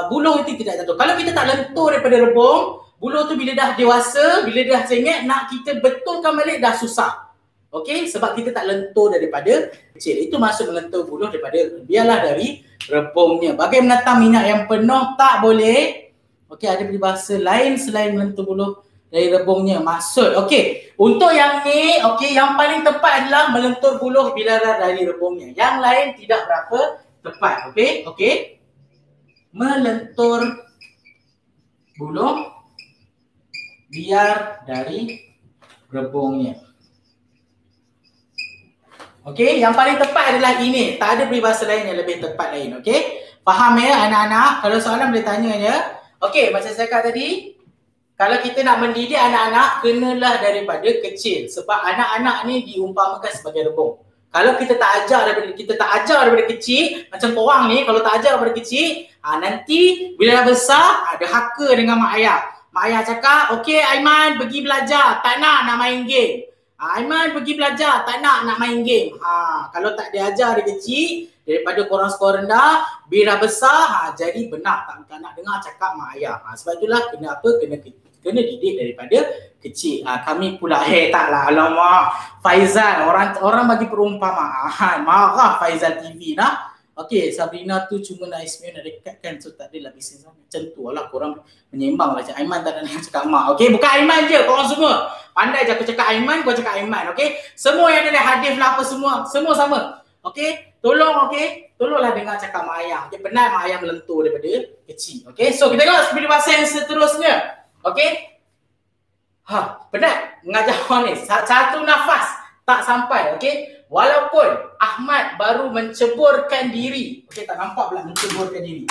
buluh itu tidak jatuh. Kalau kita tak lentur daripada rebung, buluh tu bila dah dewasa, bila dah sengit nak kita betulkan balik dah susah. Okey, sebab kita tak lentur daripada kecil. Itu maksud melentur buluh daripada biarlah dari rebungnya. Bagai menata minyak yang penuh tak boleh. Okey, ada peribahasa lain selain melentur buluh dari rebungnya. Maksud okey, untuk yang ni okey yang paling tepat adalah melentur buluh biarlah dari rebungnya. Yang lain tidak berapa tepat. Okey. Melentur buluh biar dari rebungnya. Okey, yang paling tepat adalah ini. Tak ada peribahasa lain yang lebih tepat lain. Okey, faham anak-anak? Kalau soalan boleh tanya. Okey, macam saya cakap tadi, Kalau kita nak mendidik anak-anak, kenalah daripada kecil. Sebab anak-anak ni diumpamakan sebagai rebung. Kalau kita tak ajar daripada, kecil, macam korang ni, kalau tak ajar daripada kecil, nanti bila dah besar, ada haka dengan mak ayah. Mak ayah cakap, okey Aiman pergi belajar, tak nak nak main game. Aiman pergi belajar, tak nak nak main game. Kalau tak diajar dari kecil, daripada korang sekolah rendah, bila besar, jadi benar tak nak dengar cakap mak ayah. Sebab itulah kena apa, kena didik daripada kecil. Kami pula, taklah, alamak, Faizal, orang bagi perumpamaan, marah Faizal TV nak. Okey, Sabrina tu cuma nak SPM nak dekatkan, so tak adalah bisnes macam tu lah, korang menyembang macam Aiman tak nak cakap mak. Okey, bukan Aiman je, korang semua pandai je, aku cakap Aiman, kau cakap Aiman. Okey, semua yang ada hadif lah apa semua sama. Okey, tolonglah dengar cakap mak ayah. Dia penat mak ayah melentur daripada kecil. Okey, so kita tengok video bahasa yang seterusnya. Okey. Penat mengajar orang ni. Satu nafas tak sampai. Okey. Walaupun Ahmad baru menceburkan diri. Okey, tak nampak pula menceburkan diri.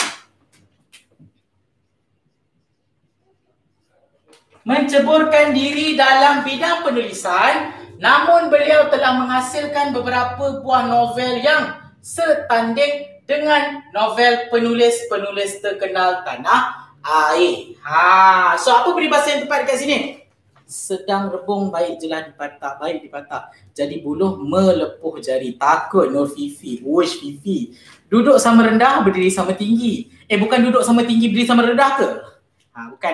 Menceburkan diri dalam bidang penulisan, namun beliau telah menghasilkan beberapa buah novel yang setanding dengan novel penulis-penulis terkenal tanah air. So apa peribahasa yang tepat dekat sini? Sedang rebung baik jelah dipatah, baik dipatah. Jadi buluh melepuh jari. Takut Nur Fifi. Uish Fifi. Duduk sama rendah, berdiri sama tinggi. Bukan duduk sama tinggi, berdiri sama rendah ke? Bukan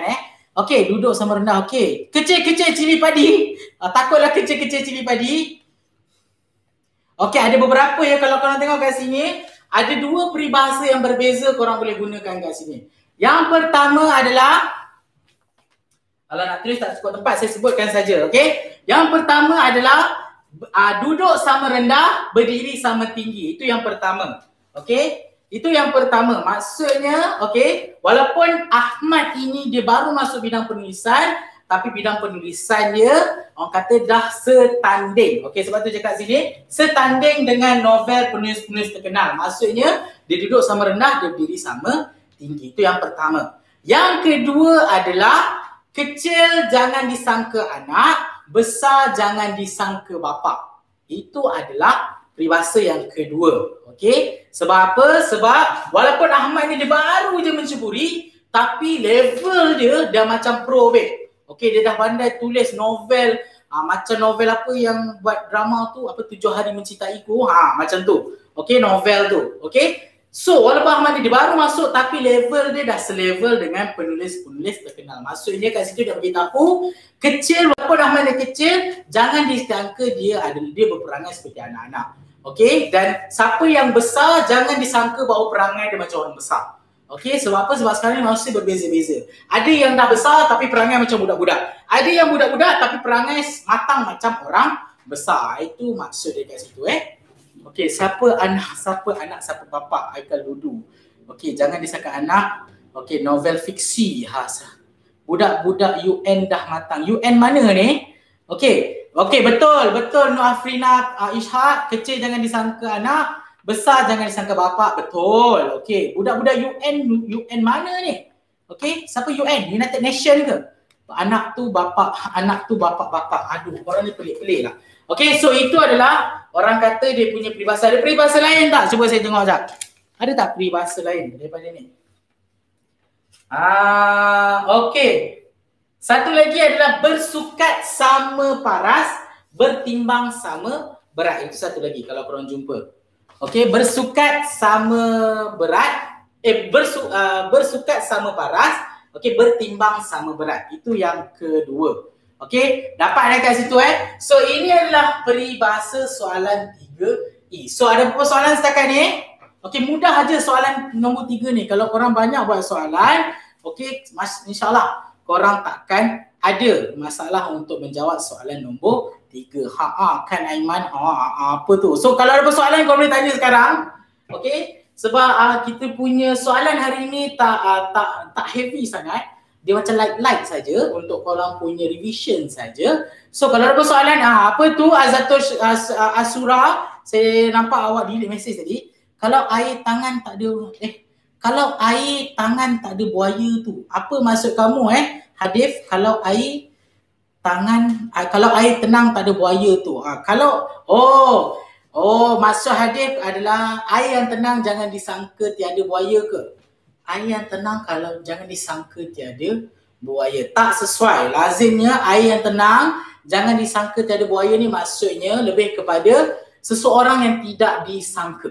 Okey, duduk sama rendah. Okey. Kecil-kecil cili padi. Takutlah kecil-kecil cili padi. Okey, ada beberapa ya kalau korang tengok kat sini. Ada dua peribahasa yang berbeza korang boleh gunakan kat sini. Yang pertama adalah, kalau nak tulis tak cukup tempat, saya sebutkan saja, okey? Yang pertama adalah duduk sama rendah, berdiri sama tinggi. Itu yang pertama, okey? Itu yang pertama. Maksudnya, okey, walaupun Ahmad ini dia baru masuk bidang penulisan, tapi bidang penulisan dia, orang kata dah setanding. Okey, sebab tu cakap sini, setanding dengan novel penulis-penulis terkenal. Maksudnya, dia duduk sama rendah, dia berdiri sama tinggi. Itu yang pertama. Yang kedua adalah kecil jangan disangka anak, besar jangan disangka bapa. Itu adalah peribahasa yang kedua. Okey? Sebab apa? Sebab walaupun Ahmad ni dia baru je menceburi, tapi level dia dah macam pro babe. Okey, dia dah pandai tulis novel, macam novel apa yang buat drama tu, apa 7 Hari Mencintaiku, macam tu. Okey, novel tu. Okey? So, walaupun Ahmad dia baru masuk, tapi level dia dah selevel dengan penulis-penulis terkenal. Maksudnya kat situ dia beritahu, kecil, walaupun Ahmad dia kecil, jangan disangka dia berperangai seperti anak-anak. Okey, dan siapa yang besar, jangan disangka bahawa perangai dia macam orang besar. Okey, sebab apa? Sebab sekarang manusia berbeza-beza. Ada yang dah besar tapi perangai macam budak-budak. Ada yang budak-budak tapi perangai matang macam orang besar. Itu maksud dia kat situ Okey, siapa anak, siapa bapa, Aikal Ludu. Okey, jangan disangka anak. Okey, novel fiksi. Budak-budak UN dah matang. UN mana ni? Okey, betul. Nur Afrina Ishak, kecil jangan disangka anak, besar jangan disangka bapa. Betul. Okey, budak-budak UN mana ni? Okey, siapa UN? United Nation ke? Anak tu bapak. Aduh, orang ni pelik-pelik lah. Okey, so itu adalah orang kata dia punya peribahasa. Ada peribahasa lain tak? Cuba saya tengok sekejap. Ada tak peribahasa lain daripada ni? Okey. Satu lagi adalah bersukat sama paras, bertimbang sama berat. Itu satu lagi kalau korang jumpa. Okey, bersukat sama berat, bersukat sama paras, okey, bertimbang sama berat. Itu yang kedua. Okey, dapat dekat situ So ini adalah peribahasa soalan 3E. So ada beberapa soalan setakat ni. Okey, mudah aja soalan nombor 3 ni. Kalau korang banyak buat soalan, okey, insyaAllah korang takkan ada masalah untuk menjawab soalan nombor 3. Kan Aiman, apa tu. So kalau ada persoalan korang boleh tanya sekarang. Okey, sebab kita punya soalan hari ni tak heavy sangat. Dia macam light-light saja untuk korang punya revision saja. So kalau ada soalan, apa tu Azatul Asura, saya nampak awak delete message tadi. Kalau air tangan tak ada buaya tu, apa maksud kamu hadif, kalau air tangan, kalau air tenang tak ada buaya tu. Kalau maksud hadif adalah air yang tenang jangan disangka tiada buaya ke? Air yang tenang kalau jangan disangka tiada buaya. Tak sesuai. Lazimnya air yang tenang jangan disangka tiada buaya ni maksudnya lebih kepada seseorang yang tidak disangka.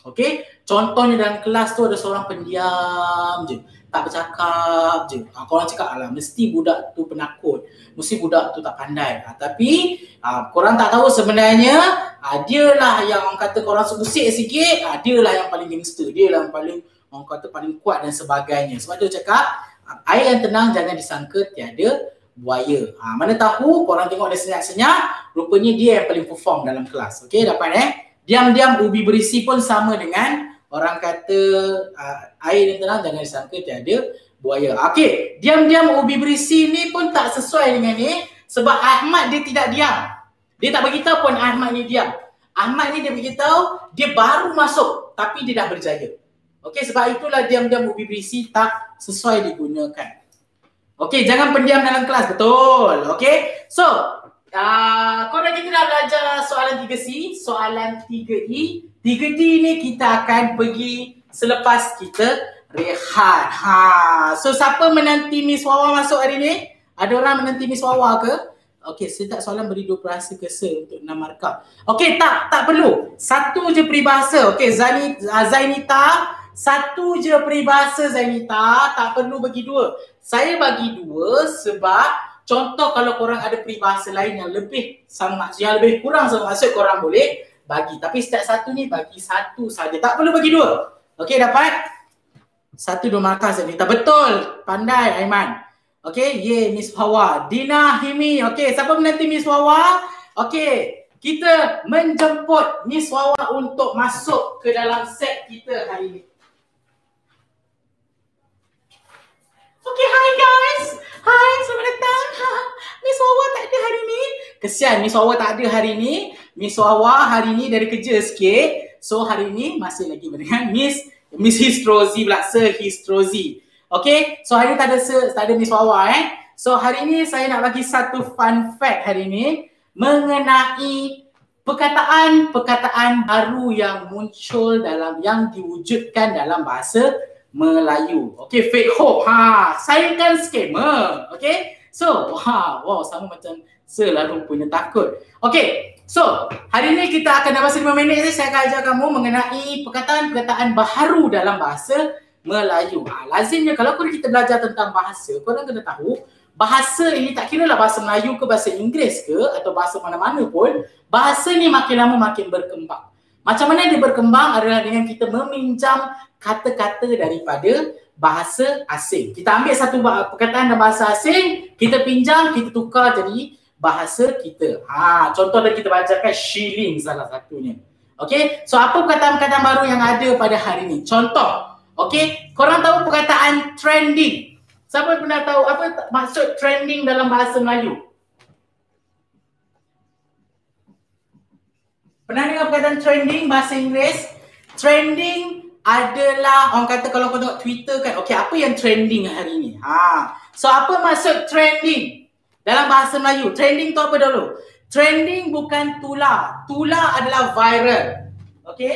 Okey, contohnya dalam kelas tu ada seorang pendiam je, tak bercakap je. Korang cakap, alah mesti budak tu penakut, mesti budak tu tak pandai. Tapi korang tak tahu sebenarnya dia lah yang orang kata korang sebusik sikit, dia lah yang paling gangster, dia lah yang paling orang kata paling kuat dan sebagainya. Sebab dia cakap, air yang tenang jangan disangka tiada buaya. Mana tahu korang tengok dia senyap-senyap, rupanya dia yang paling perform dalam kelas. Okey, dapat Diam-diam ubi berisi pun sama dengan orang kata air yang tenang jangan disangka tiada buaya. Okey, diam-diam ubi berisi ni pun tak sesuai dengan ni sebab Ahmad dia tidak diam. Dia tak beritahu pun Ahmad ni diam. Ahmad ni dia beritahu dia baru masuk tapi dia dah berjaya. Okey, sebab itulah diam-diam ubi berisi tak sesuai digunakan. Okey, jangan pendiam dalam kelas, betul. Okey, so korang kita dah belajar soalan 3C, soalan 3E. 3D ni kita akan pergi selepas kita rehat. So siapa menanti Miss Wawa masuk hari ni? Ada orang menanti Miss Wawa ke? Okey, setiap soalan beri 2 perasa kesa untuk 6 markah. Okey, tak perlu. Satu je peribahasa. Okey, Zainita, satu je peribahasa Zainita, tak perlu bagi 2. Saya bagi 2 sebab contoh kalau korang ada peribahasa lain yang lebih sama, yang lebih kurang sama maksud, korang boleh bagi. Tapi setiap satu ni bagi 1 saja. Tak perlu bagi 2. Okey, dapat? 1-2 markah Zainita. Betul. Pandai Aiman. Okey, ye Miss Hawa. Dina Himi. Okey, siapa menanti Miss Hawa? Okey, kita menjemput Miss Hawa untuk masuk ke dalam set kita hari ini. Okay, hi guys. Hi, selamat datang. Miss Wawa tak ada hari ni. Kesian Miss Wawa tak ada hari ni. Miss Wawa hari ni dari kerja sikit. So hari ni masih lagi dengan Miss Histrozi pula, Sir Histrozi. Okay, so hari ni tak ada Miss Wawa So hari ni saya nak bagi satu fun fact hari ni mengenai perkataan-perkataan baru yang muncul dalam, yang diwujudkan dalam bahasa Melayu. Okay, fake hope. Saya kan scammer. Okay, so wow, sama macam selalu punya takut. Okay, so hari ni kita akan dalam bahasa 5 minit ni saya akan ajar kamu mengenai perkataan-perkataan baharu dalam bahasa Melayu. Lazimnya kalau kita belajar tentang bahasa, korang kena tahu bahasa ini tak kira lah bahasa Melayu ke bahasa Inggeris ke atau bahasa mana-mana pun, bahasa ni makin lama makin berkembang. Macam mana dia berkembang adalah dengan kita meminjam kata-kata daripada bahasa asing. Kita ambil satu perkataan dalam bahasa asing, kita pinjam, kita tukar jadi bahasa kita. Contoh kita bacakan shilling salah satunya. Okay, so apa perkataan-perkataan baru yang ada pada hari ini? Contoh, okay, korang tahu perkataan trending? Siapa pernah tahu apa maksud trending dalam bahasa Melayu? Pernah dengar perkataan trending bahasa Inggeris? Trending adalah orang kata kalau kau tengok Twitter kan, okey apa yang trending hari ni? So apa maksud trending dalam bahasa Melayu? Trending tu apa dulu? Trending bukan tular. Tular adalah viral. Okey?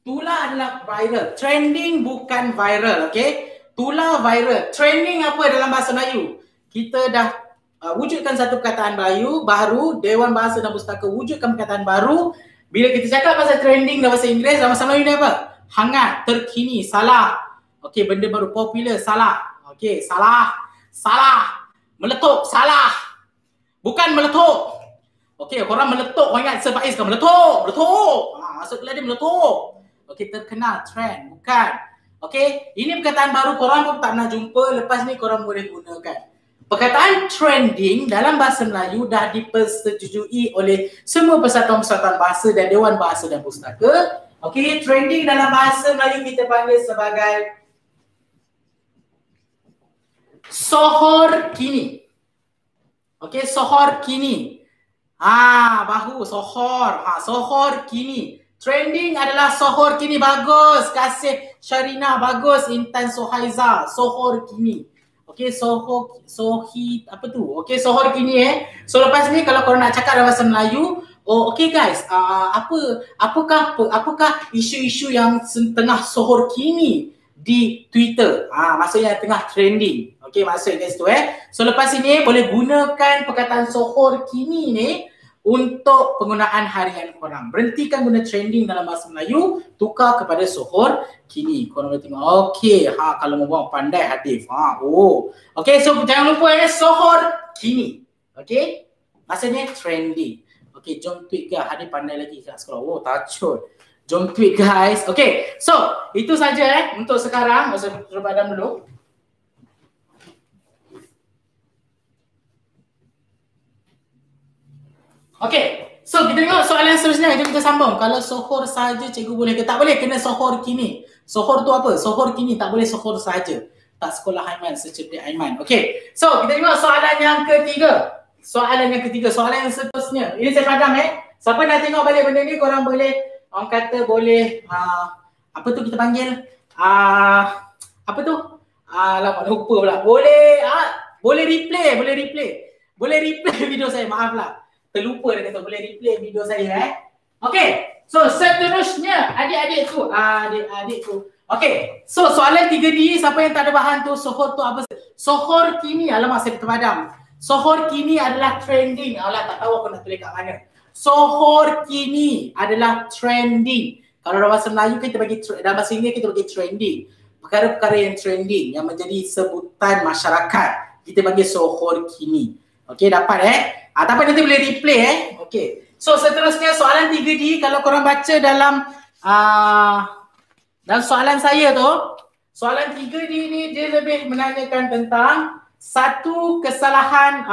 Tular adalah viral. Trending bukan viral, okey? Tular viral. Trending apa dalam bahasa Melayu? Kita dah wujudkan satu perkataan Melayu baru, Dewan Bahasa dan Pustaka wujudkan perkataan baru. Bila kita cakap pasal trending dalam bahasa Inggeris, dalam bahasa Melayu dia apa? Hangat, terkini, salah. Okey, benda baru popular, salah. Okey, salah. Salah. Meletup, salah. Bukan meletup. Okey, korang meletup, korang ingat Sir Faiz kan meletup, meletup. Maksud dia meletup. Okey, terkenal, trend, bukan. Okey, ini perkataan baru korang pun tak nak jumpa, lepas ni korang boleh gunakan. Perkataan trending dalam bahasa Melayu dah dipersetujui oleh semua persatuan-persatuan bahasa dan Dewan Bahasa dan Pustaka. Okey, trending dalam bahasa Melayu kita panggil sebagai sohor kini. Okey, sohor kini. Sohor kini. Trending adalah sohor kini bagus. Kasih Sharina bagus. Intan Sohaiza. Sohor kini. Okey, sohor kini eh. So lepas ni kalau korang nak cakap dalam bahasa Melayu, oh okey guys, apakah isu-isu yang tengah sohor kini di Twitter? Maksudnya tengah trending. Okey, maksud guys tu eh. So lepas ini boleh gunakan perkataan sohor kini ni untuk penggunaan harian korang. Berhentikan guna trending dalam bahasa Melayu, tukar kepada sohor kini. Korang boleh tengok. Okey, kalau mau buang pandai Hadif. Okey, so jangan lupa sohor kini. Okey? Maksudnya trending. Okey, jom tweet ke Hadif pandai lagi kat sekolah. Oh, tajud. Jom tweet guys. Okey, so itu saja untuk sekarang. Masa terbadan dulu. Okey, so kita tengok soalan seterusnya. Jom kita sambung. Kalau sohor saja cikgu boleh ke? Tak boleh, kena sohor kini. Sohor tu apa? Sohor kini, tak boleh sohor saja. Tak sekolah Aiman, secerdik Aiman. Okey, so kita tengok soalan yang ketiga. Soalan yang seterusnya. Ini saya padam Siapa nak tengok balik benda ni, korang boleh, orang kata boleh, apa tu kita panggil? Lama lupa pula. Boleh, boleh replay video saya, maaf lah. Terlupa dia kata boleh replay video saya Okey, so seterusnya adik-adik tu. Okey, so soalan 3D, siapa yang tak ada bahan tu, sohor tu apa? Sohor kini, alamak saya terpadam. Sohor kini adalah trending. Tak tahu aku nak tulis kat mana. Sohor kini adalah trending. Kalau dalam bahasa Melayu kita bagi, dalam bahasa Inggeris kita bagi trending. Perkara-perkara yang trending, yang menjadi sebutan masyarakat, kita bagi sohor kini. Okey, dapat tapi nanti boleh replay Okey. So seterusnya soalan 3D, kalau korang baca dalam dalam soalan saya tu, soalan 3D ni dia lebih menanyakan tentang satu kesalahan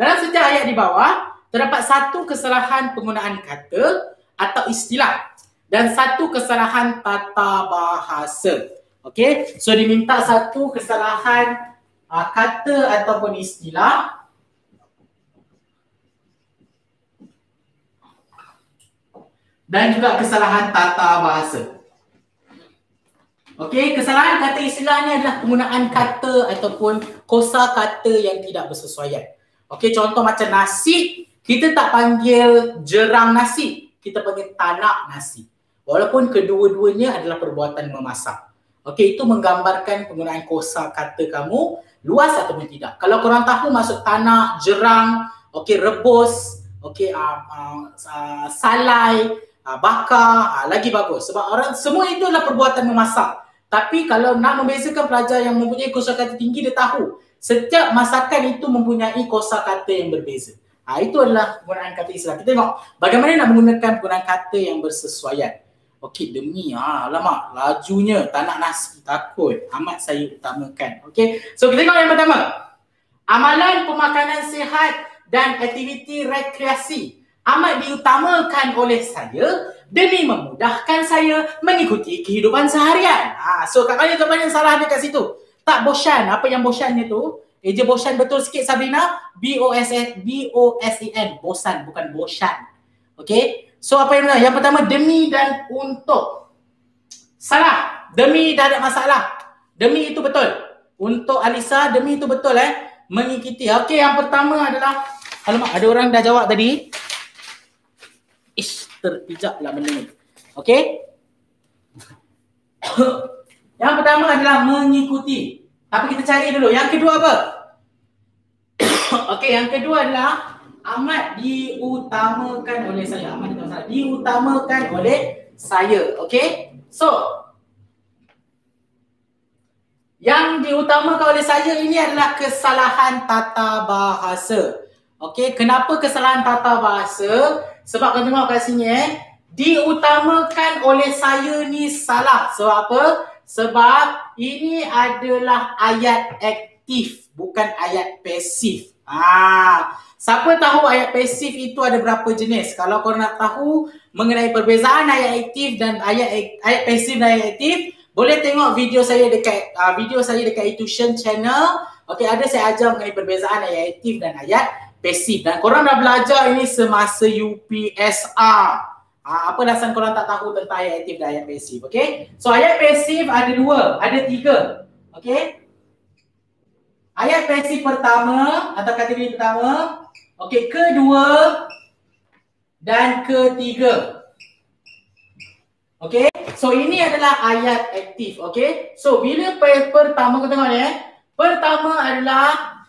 dalam setiap ayat di bawah terdapat satu kesalahan penggunaan kata atau istilah dan satu kesalahan tata bahasa. Okey. So diminta satu kesalahan kata ataupun istilah dan juga kesalahan tata bahasa. Okey, kesalahan kata istilah ni adalah penggunaan kata ataupun kosa kata yang tidak bersesuaian. Okey, contoh macam nasi, kita tak panggil jerang nasi, kita panggil tanak nasi. Walaupun kedua-duanya adalah perbuatan memasak. Okey, itu menggambarkan penggunaan kosa kata kamu luas ataupun tidak. Kalau korang tahu maksud tanak, jerang, okey, rebus, okey, salai, bakar, lagi bagus. Sebab orang semua itu adalah perbuatan memasak. Tapi kalau nak membezakan, pelajar yang mempunyai kosakata tinggi dia tahu setiap masakan itu mempunyai kosakata yang berbeza. Itu adalah penggunaan kata istilah. Kita tengok bagaimana nak menggunakan penggunaan kata yang bersesuaian. Okey, demi alamak lajunya tanak nasi, takut amat saya utamakan. Okey, so kita tengok yang pertama, amalan pemakanan sihat dan aktiviti rekreasi amat diutamakan oleh saya demi memudahkan saya mengikuti kehidupan seharian. So kat mana jawapan yang salah dia kat situ? Tak bosan. Apa yang bosannya tu? Eja bosan betul sikit Sabrina. B-O-S-E-N. Bosan bukan bosan. Okay. So apa yang benar? Yang pertama demi dan untuk. Salah. Demi tak ada masalah. Demi itu betul. Untuk Alisa, demi itu betul mengikuti. Okay, yang pertama adalah, alamak ada orang dah jawab tadi. Terpijak lah benda ni. Okay. Yang pertama adalah mengikuti. Tapi kita cari dulu. Yang kedua apa? Okay, yang kedua adalah amat diutamakan oleh saya. Amat diutamakan oleh saya. Okay. So, yang diutamakan oleh saya ini adalah kesalahan tata bahasa. Okay. Kenapa kesalahan tata bahasa? Sebab kau tengok kat sini diutamakan oleh saya ni salah. Sebab apa? Sebab ini adalah ayat aktif, bukan ayat pasif. Siapa tahu ayat pasif itu ada berapa jenis? Kalau kau nak tahu mengenai perbezaan ayat aktif dan ayat pasif dan ayat aktif, boleh tengok video saya dekat eTuisyen channel. Okey, ada saya ajar mengenai perbezaan ayat aktif dan ayat pasif. Dan korang dah belajar ini semasa UPSR. Apa alasan korang tak tahu tentang ayat aktif dan ayat pasif? Okay? So ayat pasif ada dua, ada tiga. Okay? Ayat pasif pertama atau kategori pertama, okay, kedua dan ketiga. Okay? So ini adalah ayat aktif. Okay? So bila pertama, kau tengok ni. Pertama adalah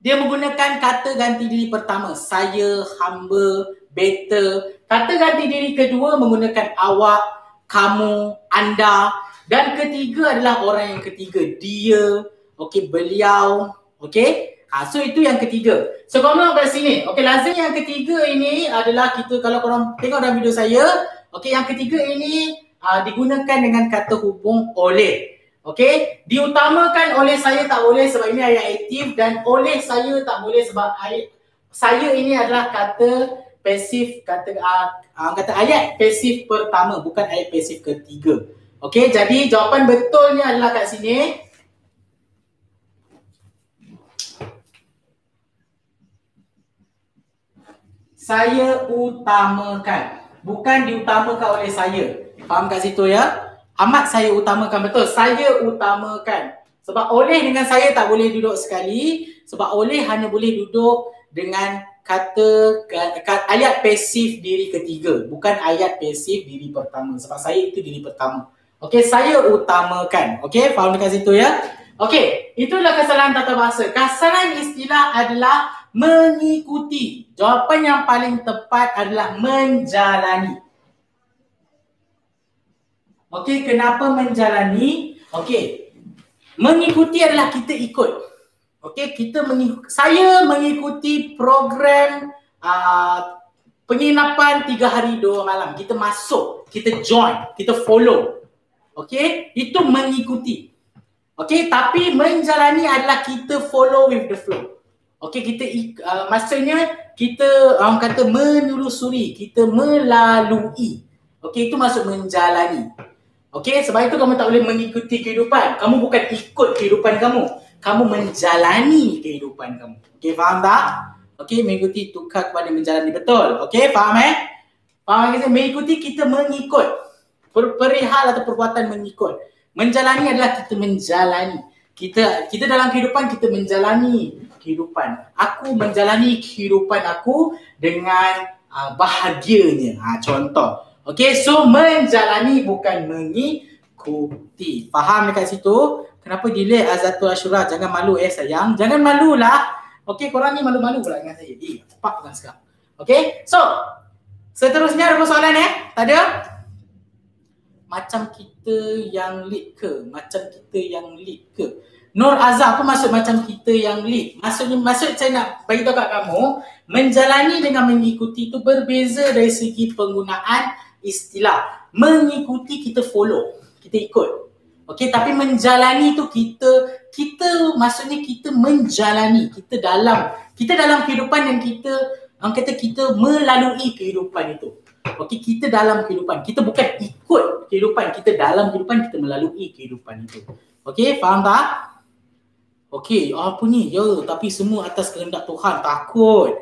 dia menggunakan kata ganti diri pertama, saya, hamba, better. Kata ganti diri kedua menggunakan awak, kamu, anda. Dan ketiga adalah orang yang ketiga, dia, okey, beliau, okey. So itu yang ketiga. So korang kat sini, okey, lazim yang ketiga ini adalah kita, kalau korang tengok dalam video saya, okey, yang ketiga ini digunakan dengan kata hubung oleh. Okey, diutamakan oleh saya tak boleh sebab ini ayat aktif, dan oleh saya tak boleh sebab ayat saya ini adalah kata pasif, kata ayat pasif pertama, bukan ayat pasif ketiga. Okey, jadi jawapan betulnya adalah kat sini. Saya utamakan, bukan diutamakan oleh saya. Faham kat situ ya? Amat saya utamakan, betul. Saya utamakan. Sebab oleh dengan saya tak boleh duduk sekali. Sebab oleh hanya boleh duduk dengan kata ayat pasif diri ketiga, bukan ayat pasif diri pertama sebab saya itu diri pertama. Okey, saya utamakan. Okey, faham dekat situ ya? Okey, itulah kesalahan tata bahasa. Kesalahan istilah adalah mengikuti. Jawapan yang paling tepat adalah menjalani. Okey, kenapa menjalani? Okey. Mengikuti adalah kita ikut. Okey, kita saya mengikuti program penginapan 3 hari 2 malam. Kita masuk, kita join, kita follow. Okey, itu mengikuti. Okey, tapi menjalani adalah kita follow with the flow. Okey, kita maksudnya kita orang kata menelusuri, kita melalui. Okey, itu maksud menjalani. Okey, sebab itu kamu tak boleh mengikuti kehidupan. Kamu bukan ikut kehidupan kamu. Kamu menjalani kehidupan kamu. Okey, faham tak? Okey, mengikuti tukar kepada menjalani. Betul. Okey, faham eh? Faham tak? Mengikuti, kita mengikut. Perihal atau perbuatan mengikut. Menjalani adalah kita menjalani. Kita dalam kehidupan, kita menjalani kehidupan. Aku menjalani kehidupan aku dengan bahagianya. Contoh. Okey, so menjalani bukan mengikuti. Faham dekat situ? Kenapa delay Azatul Ashura? Jangan malu sayang. Jangan malulah. Okey, korang ni malu-malu pula dengan saya. Cepat kan sekarang. Okey, so seterusnya ada soalan Tak ada? Macam kita yang lead ke? Macam kita yang lead ke? Nur Azhar, apa maksud macam kita yang lead? Maksud saya nak beritahu kat kamu, menjalani dengan mengikuti itu berbeza dari segi penggunaan istilah. Mengikuti kita follow, kita ikut. Okey, tapi menjalani tu kita maksudnya kita menjalani, kita dalam kehidupan yang kita melalui kehidupan itu. Okey, kita dalam kehidupan, kita bukan ikut kehidupan, kita dalam kehidupan, kita melalui kehidupan itu. Okey, faham tak? Okey, apa ni? Ya, tapi semua atas kehendak Tuhan, takut.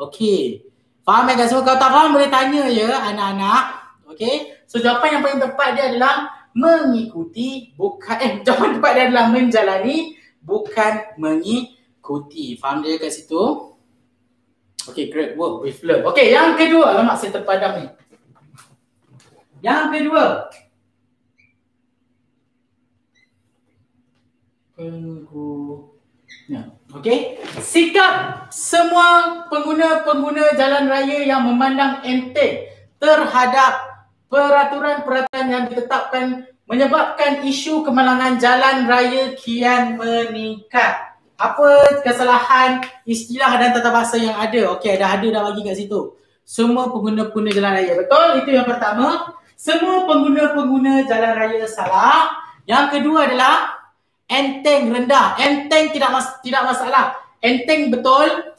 Okey. Faham tak semua? Kalau tak faham boleh tanya ya anak-anak. Okey. So jawapan yang paling tepat dia adalah mengikuti, bukan jawapan tepat dia adalah menjalani bukan mengikuti. Faham dia kat situ? Okay, great work with love. Okay, yang kedua. Alamak, saya terpadam ni. Yang kedua, okay, sikap semua pengguna jalan raya yang memandang enteng terhadap peraturan-peraturan yang ditetapkan menyebabkan isu kemalangan jalan raya kian meningkat. Apa kesalahan istilah dan tata bahasa yang ada? Okey, dah bagi kat situ. Semua pengguna-pengguna jalan raya. Betul, itu yang pertama. Semua pengguna-pengguna jalan raya salah. Yang kedua adalah enteng rendah. Enteng tidak masalah. Enteng betul.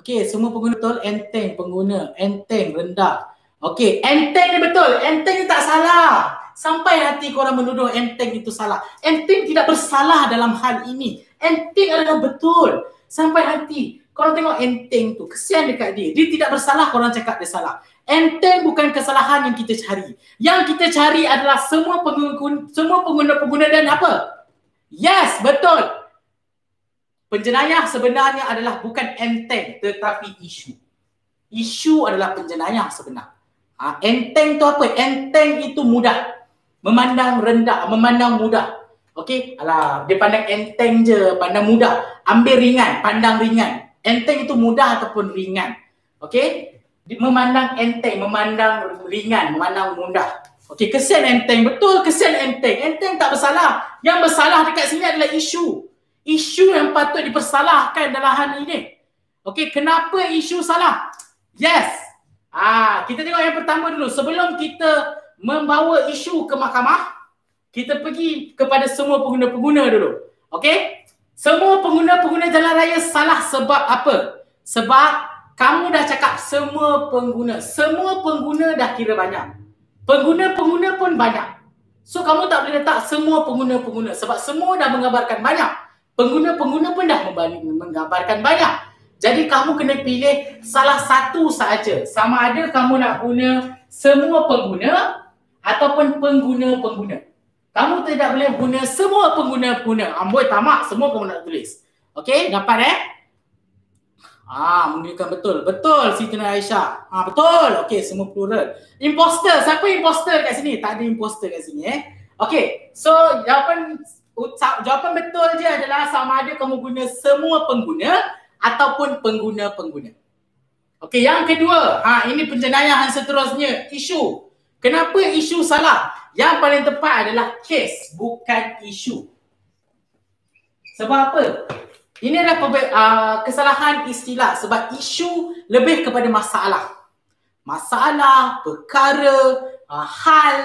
Okey, semua pengguna betul. Enteng pengguna. Enteng rendah. Okey, enteng ni betul. Enteng ni tak salah. Sampai hati korang menuduh enteng itu salah. Enteng tidak bersalah dalam hal ini. Enteng adalah betul. Sampai hati. Korang tengok enteng tu. Kesian dekat dia. Dia tidak bersalah, korang cakap dia salah. Enteng bukan kesalahan yang kita cari. Yang kita cari adalah semua pengguna dan apa? Yes, betul. Penjenayah sebenarnya adalah bukan enteng tetapi isu. Isu adalah penjenayah sebenar. Enteng tu apa? Enteng itu mudah. Memandang rendah, memandang mudah. Okey, alah dia pandang enteng je, pandang mudah. Ambil ringan, pandang ringan. Enteng itu mudah ataupun ringan. Okey? Memandang enteng, memandang ringan, memandang mudah. Okey, kesian enteng. Betul, kesian enteng. Enteng tak bersalah. Yang bersalah dekat sini adalah isu. Isu yang patut dipersalahkan dalam hal ini. Okey, kenapa isu salah? Yes. Kita tengok yang pertama dulu. Sebelum kita membawa isu ke mahkamah, kita pergi kepada semua pengguna-pengguna dulu. Okey? Semua pengguna-pengguna jalan raya salah sebab apa? Sebab kamu dah cakap semua pengguna dah kira banyak. Pengguna-pengguna pun banyak. So kamu tak boleh letak semua pengguna-pengguna sebab semua dah menggambarkan banyak. Pengguna-pengguna pun dah menggambarkan banyak. Jadi kamu kena pilih salah satu sahaja. Sama ada kamu nak guna semua pengguna ataupun pengguna-pengguna. Kamu tidak boleh guna semua pengguna-pengguna. Amboi tamak semua kamu nak tulis. Okey, dapat menunjukkan betul. Betul Siti Nur Aisyah. Betul. Okey, semua plural. Imposter. Siapa imposter kat sini? Tak ada imposter kat sini Okey. So, jawapan betul je adalah sama ada kamu guna semua pengguna ataupun pengguna-pengguna. Okey, yang kedua. Ini penjenayahan seterusnya. Isu. Kenapa isu salah? Yang paling tepat adalah kes, bukan isu. Sebab apa? Ini adalah kesalahan istilah sebab isu lebih kepada masalah. Masalah, perkara, hal,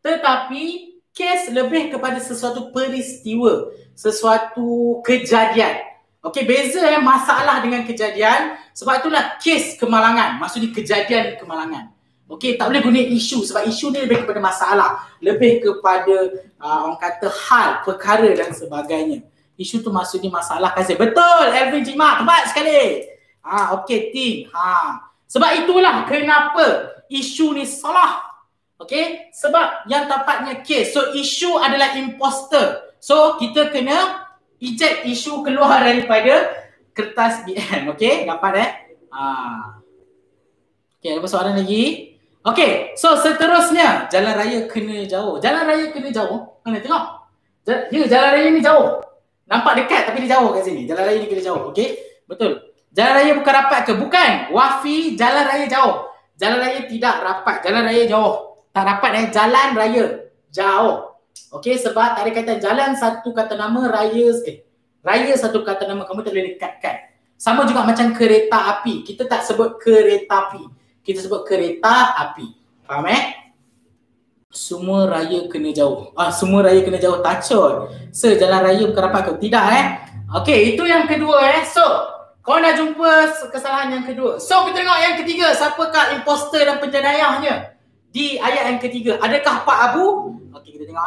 tetapi kes lebih kepada sesuatu peristiwa, sesuatu kejadian. Okey, beza masalah dengan kejadian. Sebab itulah kes kemalangan, maksudnya kejadian kemalangan. Okey, tak boleh guna isu sebab isu ni lebih kepada masalah, lebih kepada orang kata hal, perkara dan sebagainya. Isu tu maksudnya masalah kasih. Betul, Elvin Jimat. Tepat sekali. Okey, Ting. Sebab itulah kenapa isu ni salah. Okey, sebab yang tepatnya kes. So, isu adalah imposter. So, kita kena eject isu keluar daripada kertas BM. Okey, dapat Okey, ada soalan lagi? Okey, so seterusnya jalan raya kena jauh. Jalan raya kena jauh. Mana tengok? Ya, jalan raya ni jauh. Nampak dekat tapi dia jauh kat sini. Jalan raya ni kena jauh. Okey? Betul. Jalan raya bukan rapat ke? Bukan. Wafi, jalan raya jauh. Jalan raya tidak rapat. Jalan raya jauh. Tak rapat jalan raya. Jauh. Okey? Sebab tak ada kaitan jalan satu kata nama, raya. Raya satu kata nama. Kamu tak boleh dekatkan. Sama juga macam kereta api. Kita tak sebut kereta api. Kita sebut kereta api. Faham Semua raya kena jauh. Semua raya kena jauh. Tacor. So, jalan raya bukan rapat ke? Tidak Okey, itu yang kedua So, kau dah jumpa kesalahan yang kedua. So, kita tengok yang ketiga. Siapakah imposter dan penjenayahnya? Di ayat yang ketiga. Adakah Pak Abu? Okey, kita tengok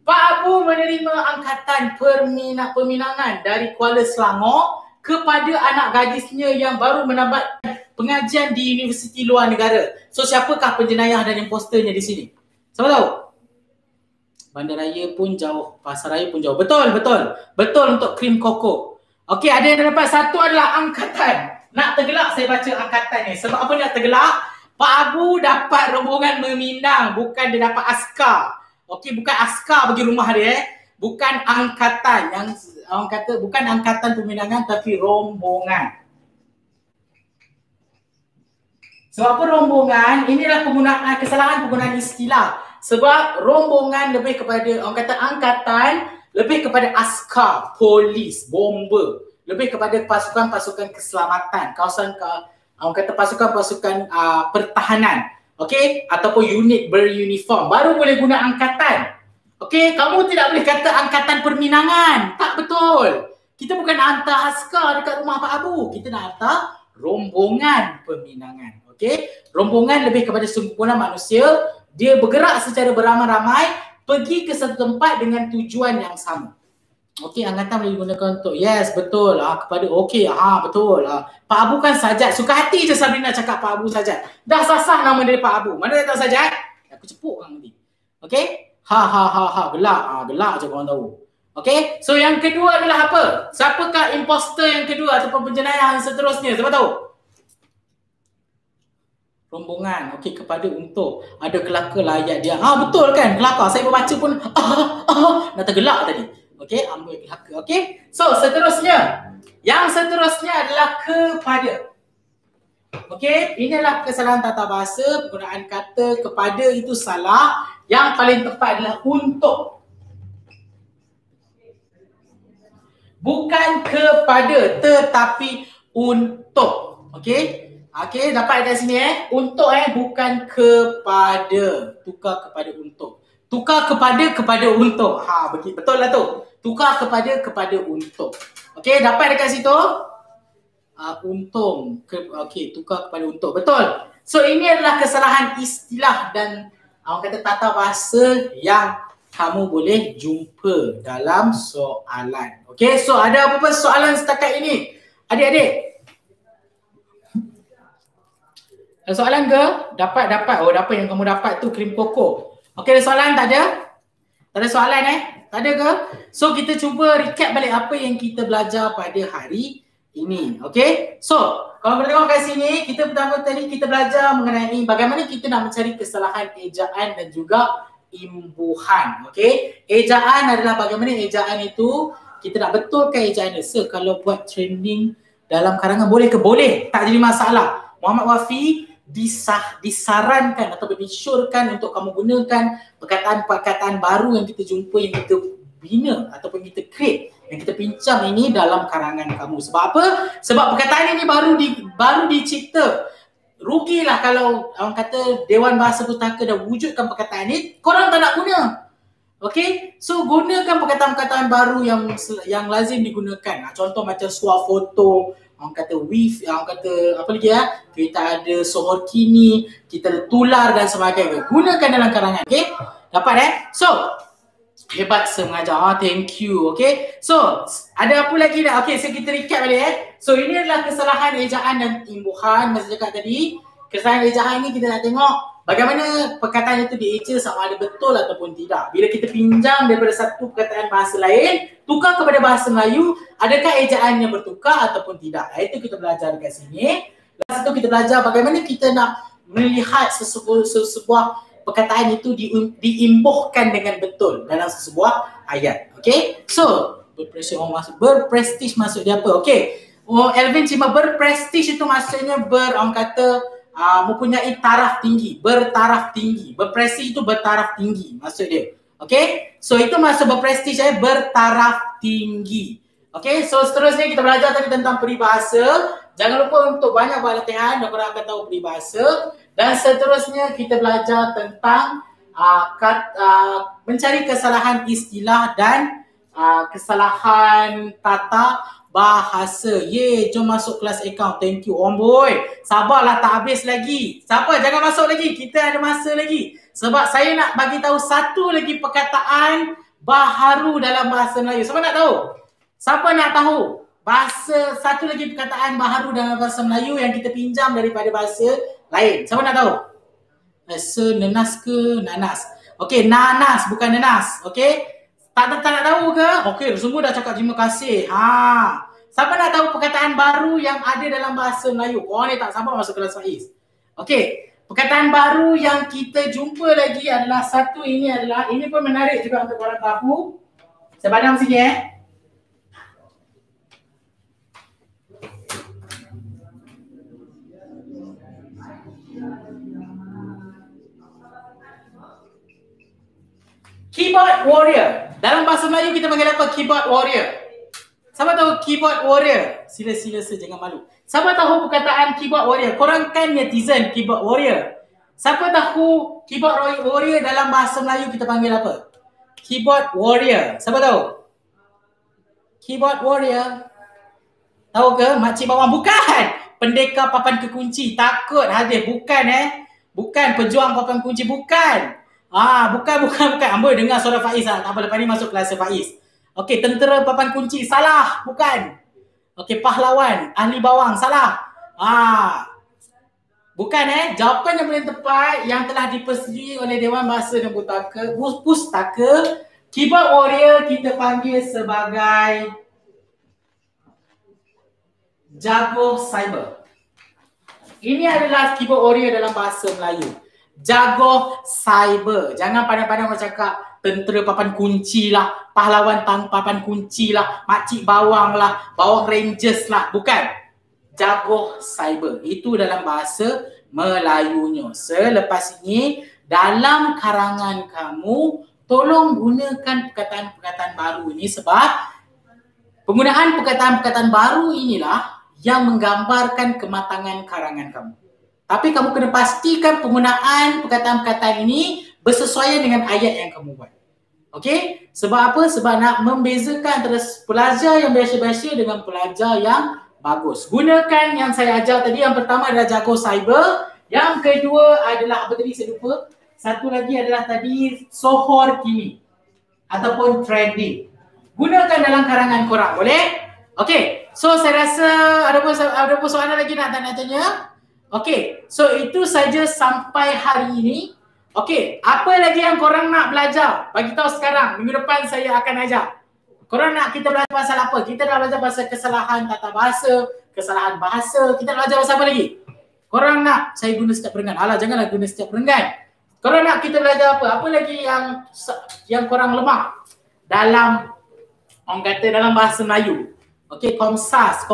Pak Abu menerima angkatan peminangan dari Kuala Selangor kepada anak gadisnya yang baru menamat pengajian di Universiti Luar Negara. So, siapakah penjenayah dan imposternya di sini? Siapa tahu? Bandaraya pun jauh, pasaraya pun jauh. Betul, betul. Betul untuk krim koko. Okey, ada yang dapat satu adalah angkatan. Nak tergelak saya baca angkatan ni. Sebab apa nak tergelak? Pak Abu dapat rombongan meminang. Bukan dia dapat askar. Okey, bukan askar bagi rumah dia Bukan angkatan yang orang kata bukan angkatan peminangan tapi rombongan. Sebab apa rombongan? Inilah penggunaan kesalahan penggunaan istilah. Sebab rombongan lebih kepada orang kata angkatan, lebih kepada askar, polis, bomba, lebih kepada pasukan-pasukan keselamatan, orang kata pasukan-pasukan pertahanan. Okey, ataupun unit beruniform. Baru boleh guna angkatan. Okey, kamu tidak boleh kata angkatan perminangan. Tak betul. Kita bukan hantar askar dekat rumah Pak Abu. Kita nak hantar rombongan peminangan. Okey, rombongan lebih kepada sekumpulan manusia, dia bergerak secara beramai-ramai pergi ke satu tempat dengan tujuan yang sama. Okey, angkatan boleh digunakan untuk yes, betul. Kepada okey, betul. Pak Abu kan Sajat. Suka hati je Sabrina cakap Pak Abu Sajat. Dah sasah nama dia Pak Abu. Mana dia tak Sajat? Aku cepuk kan nanti. Okey? Gelak. Gelak je korang tahu. Okey? So yang kedua adalah apa? Siapakah imposter yang kedua ataupun penjenayah yang seterusnya? Siapa tahu? Rombongan. Okey, kepada untuk. Ada kelakar layak dia. Betul kan? Kelakar. Saya membaca pun dah tergelak tadi. Okey, ambil hak. Okey. So, seterusnya. Yang seterusnya adalah kepada. Okey, inilah kesalahan tata bahasa. Penggunaan kata kepada itu salah. Yang paling tepat adalah untuk. Bukan kepada tetapi untuk. Okey. Okey, dapat ada sini Untuk bukan kepada. Tukar kepada untuk. Tukar kepada untuk. Betul lah tu. Tukar kepada untuk. Okey, dapat dekat situ? Untung. Okey, tukar kepada untuk. Betul. So ini adalah kesalahan istilah dan orang kata tata bahasa yang kamu boleh jumpa dalam soalan. Okey, so ada apa-apa soalan setakat ini? Adik-adik. Ada soalan ke? Dapat. Oh, dapat yang kamu dapat tu krim koko. Okey, ada soalan tak ada? Tak ada soalan Tak ada ke? So kita cuba recap balik apa yang kita belajar pada hari ini. Okey? So, kalau boleh tengok kat sini, kita pertama tadi kita belajar mengenai bagaimana kita nak mencari kesalahan ejaan dan juga imbuhan. Okey? Ejaan adalah bagaimana ejaan itu kita nak betulkan ejaan dia. So, kalau buat trending dalam karangan boleh ke? Boleh. Tak jadi masalah. Muhammad Wafi disarankan atau disyurkan untuk kamu gunakan perkataan-perkataan baru yang kita jumpa, yang kita bina ataupun kita create, yang kita pincang ini dalam karangan kamu. Sebab apa? Sebab perkataan ini baru dicipta. Rugilah kalau orang kata Dewan Bahasa Pustaka dah wujudkan perkataan ini, korang tak nak guna. Okey? So gunakan perkataan-perkataan baru yang lazim digunakan. Contoh macam swafoto, orang kata weave, orang kata apa lagi kita ada sohor kini, kita ada tular dan sebagainya. Gunakan dalam karangan, okey? Dapat So, hebat semengajar. Thank you, okey? So, ada apa lagi dah? Okey, so kita recap balik So, ini adalah kesalahan ejaan dan imbuhan masa cakap tadi. Kesalahan ejaan ni kita nak tengok bagaimana perkataan itu dieja sama ada betul ataupun tidak. Bila kita pinjam daripada satu perkataan bahasa lain, tukar kepada bahasa Melayu, adakah ejaannya bertukar ataupun tidak. Itu kita belajar dekat sini. Lepas itu kita belajar bagaimana kita nak melihat sesebuah perkataan itu diimbuhkan dengan betul dalam sesebuah ayat. Okey? So, berprestij maksud dia apa? Okey. Elvin cuma berprestij itu maksudnya orang kata mempunyai taraf tinggi, bertaraf tinggi. Berprestij itu bertaraf tinggi maksud dia. Okey? So itu maksud berprestij bertaraf tinggi. Okey? So seterusnya kita belajar tadi tentang peribahasa. Jangan lupa untuk banyak buat latihan, korang akan tahu peribahasa. Dan seterusnya kita belajar tentang mencari kesalahan istilah dan kesalahan tata bahasa. Ye, jom masuk kelas akaun. Thank you. Boy, sabarlah tak habis lagi. Siapa jangan masuk lagi. Kita ada masa lagi. Sebab saya nak bagi tahu satu lagi perkataan baharu dalam bahasa Melayu. Siapa nak tahu? Siapa nak tahu? Satu lagi perkataan baharu dalam bahasa Melayu yang kita pinjam daripada bahasa lain. Siapa nak tahu? Nenas ke nanas? Okey, nanas bukan nenas. Okey? Tak nak tahu ke? Okey, semua dah cakap terima kasih. Siapa nak tahu perkataan baru yang ada dalam bahasa Melayu? Korang ni tak sabar masuk kelas Faiz. Okey, perkataan baru yang kita jumpa lagi adalah satu ini adalah, ini pun menarik juga untuk korang tahu. Saya pandang sini Keyboard warrior. Dalam bahasa Melayu kita panggil apa? Keyboard warrior. Siapa tahu keyboard warrior? Sila-sila saja, jangan malu. Siapa tahu perkataan keyboard warrior? Korang kan netizen keyboard warrior. Siapa tahu keyboard warrior dalam bahasa Melayu kita panggil apa? Keyboard warrior. Siapa tahu? Keyboard warrior. Tahu ke? Makcik bawang. Bukan. Pendekar papan kekunci. Takut hadir. Bukan Bukan pejuang papan kunci. Bukan. Bukan. Amboi dengar suara Faiz. Tak apa, lepas ni masuk kelas Faiz. Okey, tentera papan kunci, salah, bukan. Okey, pahlawan, ahli bawang, salah. Bukan jawapan yang paling tepat yang telah dipersetujui oleh Dewan Bahasa dan Pustaka, keyboard warrior kita panggil sebagai jago cyber. Ini adalah keyboard warrior dalam bahasa Melayu. Jago cyber. Jangan pandang-pandang orang cakap tentera papan kunci lah, pahlawan papan kunci lah, makcik bawang lah, bawang rangers lah. Bukan. Jago cyber. Itu dalam bahasa Melayunya. Selepas ini, dalam karangan kamu, tolong gunakan perkataan-perkataan baru ini sebab penggunaan perkataan-perkataan baru inilah yang menggambarkan kematangan karangan kamu. Tapi kamu kena pastikan penggunaan perkataan-perkataan ini bersesuaian dengan ayat yang kamu buat. Okey? Sebab apa? Sebab nak membezakan antara pelajar yang biasa-biasa dengan pelajar yang bagus. Gunakan yang saya ajar tadi. Yang pertama adalah jago cyber. Yang kedua adalah apa tadi? Saya lupa. Satu lagi adalah tadi sohor kini ataupun trending. Gunakan dalam karangan korang, boleh? Okey, so saya rasa ada pun soalan lagi nak tanya? Okey, so itu saja sampai hari ini. Okey, apa lagi yang korang nak belajar? Bagi tahu sekarang, minggu depan saya akan ajar. Korang nak kita belajar pasal apa? Kita dah belajar pasal kesalahan tata bahasa, kesalahan bahasa. Kita nak belajar pasal apa lagi? Korang nak saya guna setiap perenggan. Alah, janganlah guna setiap perenggan. Korang nak kita belajar apa? Apa lagi yang korang lemah dalam orang kata dalam bahasa Melayu? Okey, komsas,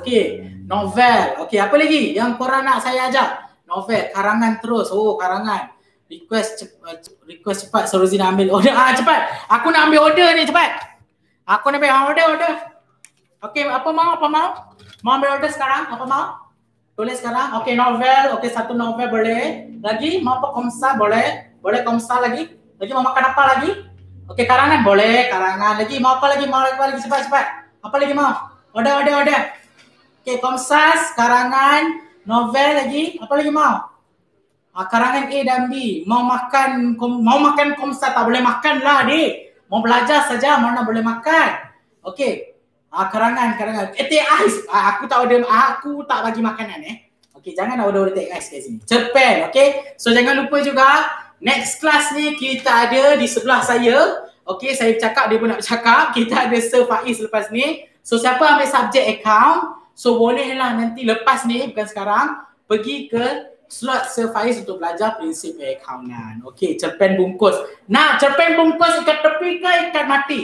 okey, novel, okey, apa lagi yang korang nak saya ajar? Novel, karangan terus, karangan. Request cepat, Histrozi nak ambil order, cepat. Aku nak ambil order ni, cepat. Aku nak ambil order. Okey, apa mau? Mau ambil order sekarang, apa mau? Tulis sekarang, okey, novel, okey, satu novel boleh. Lagi, mau apa komsas, boleh komsas lagi. Lagi, mau makan apa lagi? Okey, karangan boleh, karangan lagi. Mau apa lagi? Mau lagi cepat. Apa lagi mau? Order. Okey, komsas, karangan, novel lagi. Apa lagi mau? Karangan A dan B. Mau makan komsas tak boleh makan lah, adik. Mau belajar saja mana boleh makan. Okey. Karangan. Teh ais. Aku tak order, aku tak bagi makanan Okey, jangan order teh ais kat sini. Cepen, okey. So jangan lupa juga next class ni kita ada di sebelah saya. Okey, saya bercakap, dia pun nak bercakap. Kita ada Sir Faiz lepas ni. So, siapa ambil subjek account, so bolehlah nanti lepas ni, bukan sekarang, pergi ke slot Sir Faiz untuk belajar prinsip accountan. Okey, cerpen bungkus. Nak cerpen bungkus ikat tepi ke ikat mati?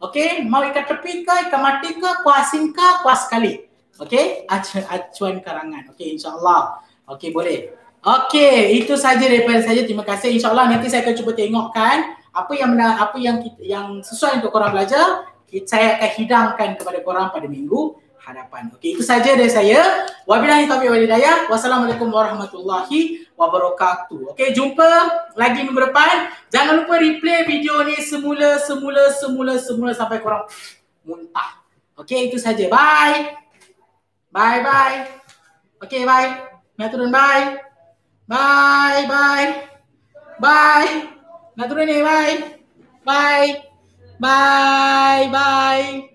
Okey, mau ikat tepi ke ikat mati ke, kuah asing ke, kuah sekali? Okey, acuan karangan. Okey, insyaAllah. Okey, boleh. Okey, itu saja daripada saya. Terima kasih. InsyaAllah nanti saya akan cuba tengokkan apa yang sesuai untuk korang belajar. Saya akan hidangkan kepada korang pada minggu hadapan. Okey, itu saja dari saya. Wabillahi taufiq wal hidayah. Wassalamualaikum warahmatullahi wabarakatuh. Okey, jumpa lagi minggu depan. Jangan lupa replay video ni semula sampai korang muntah. Okey, itu saja. Bye. Bye. Okey, bye. Nak turun, bye. Bye. Nak turun ni, bye. Bye.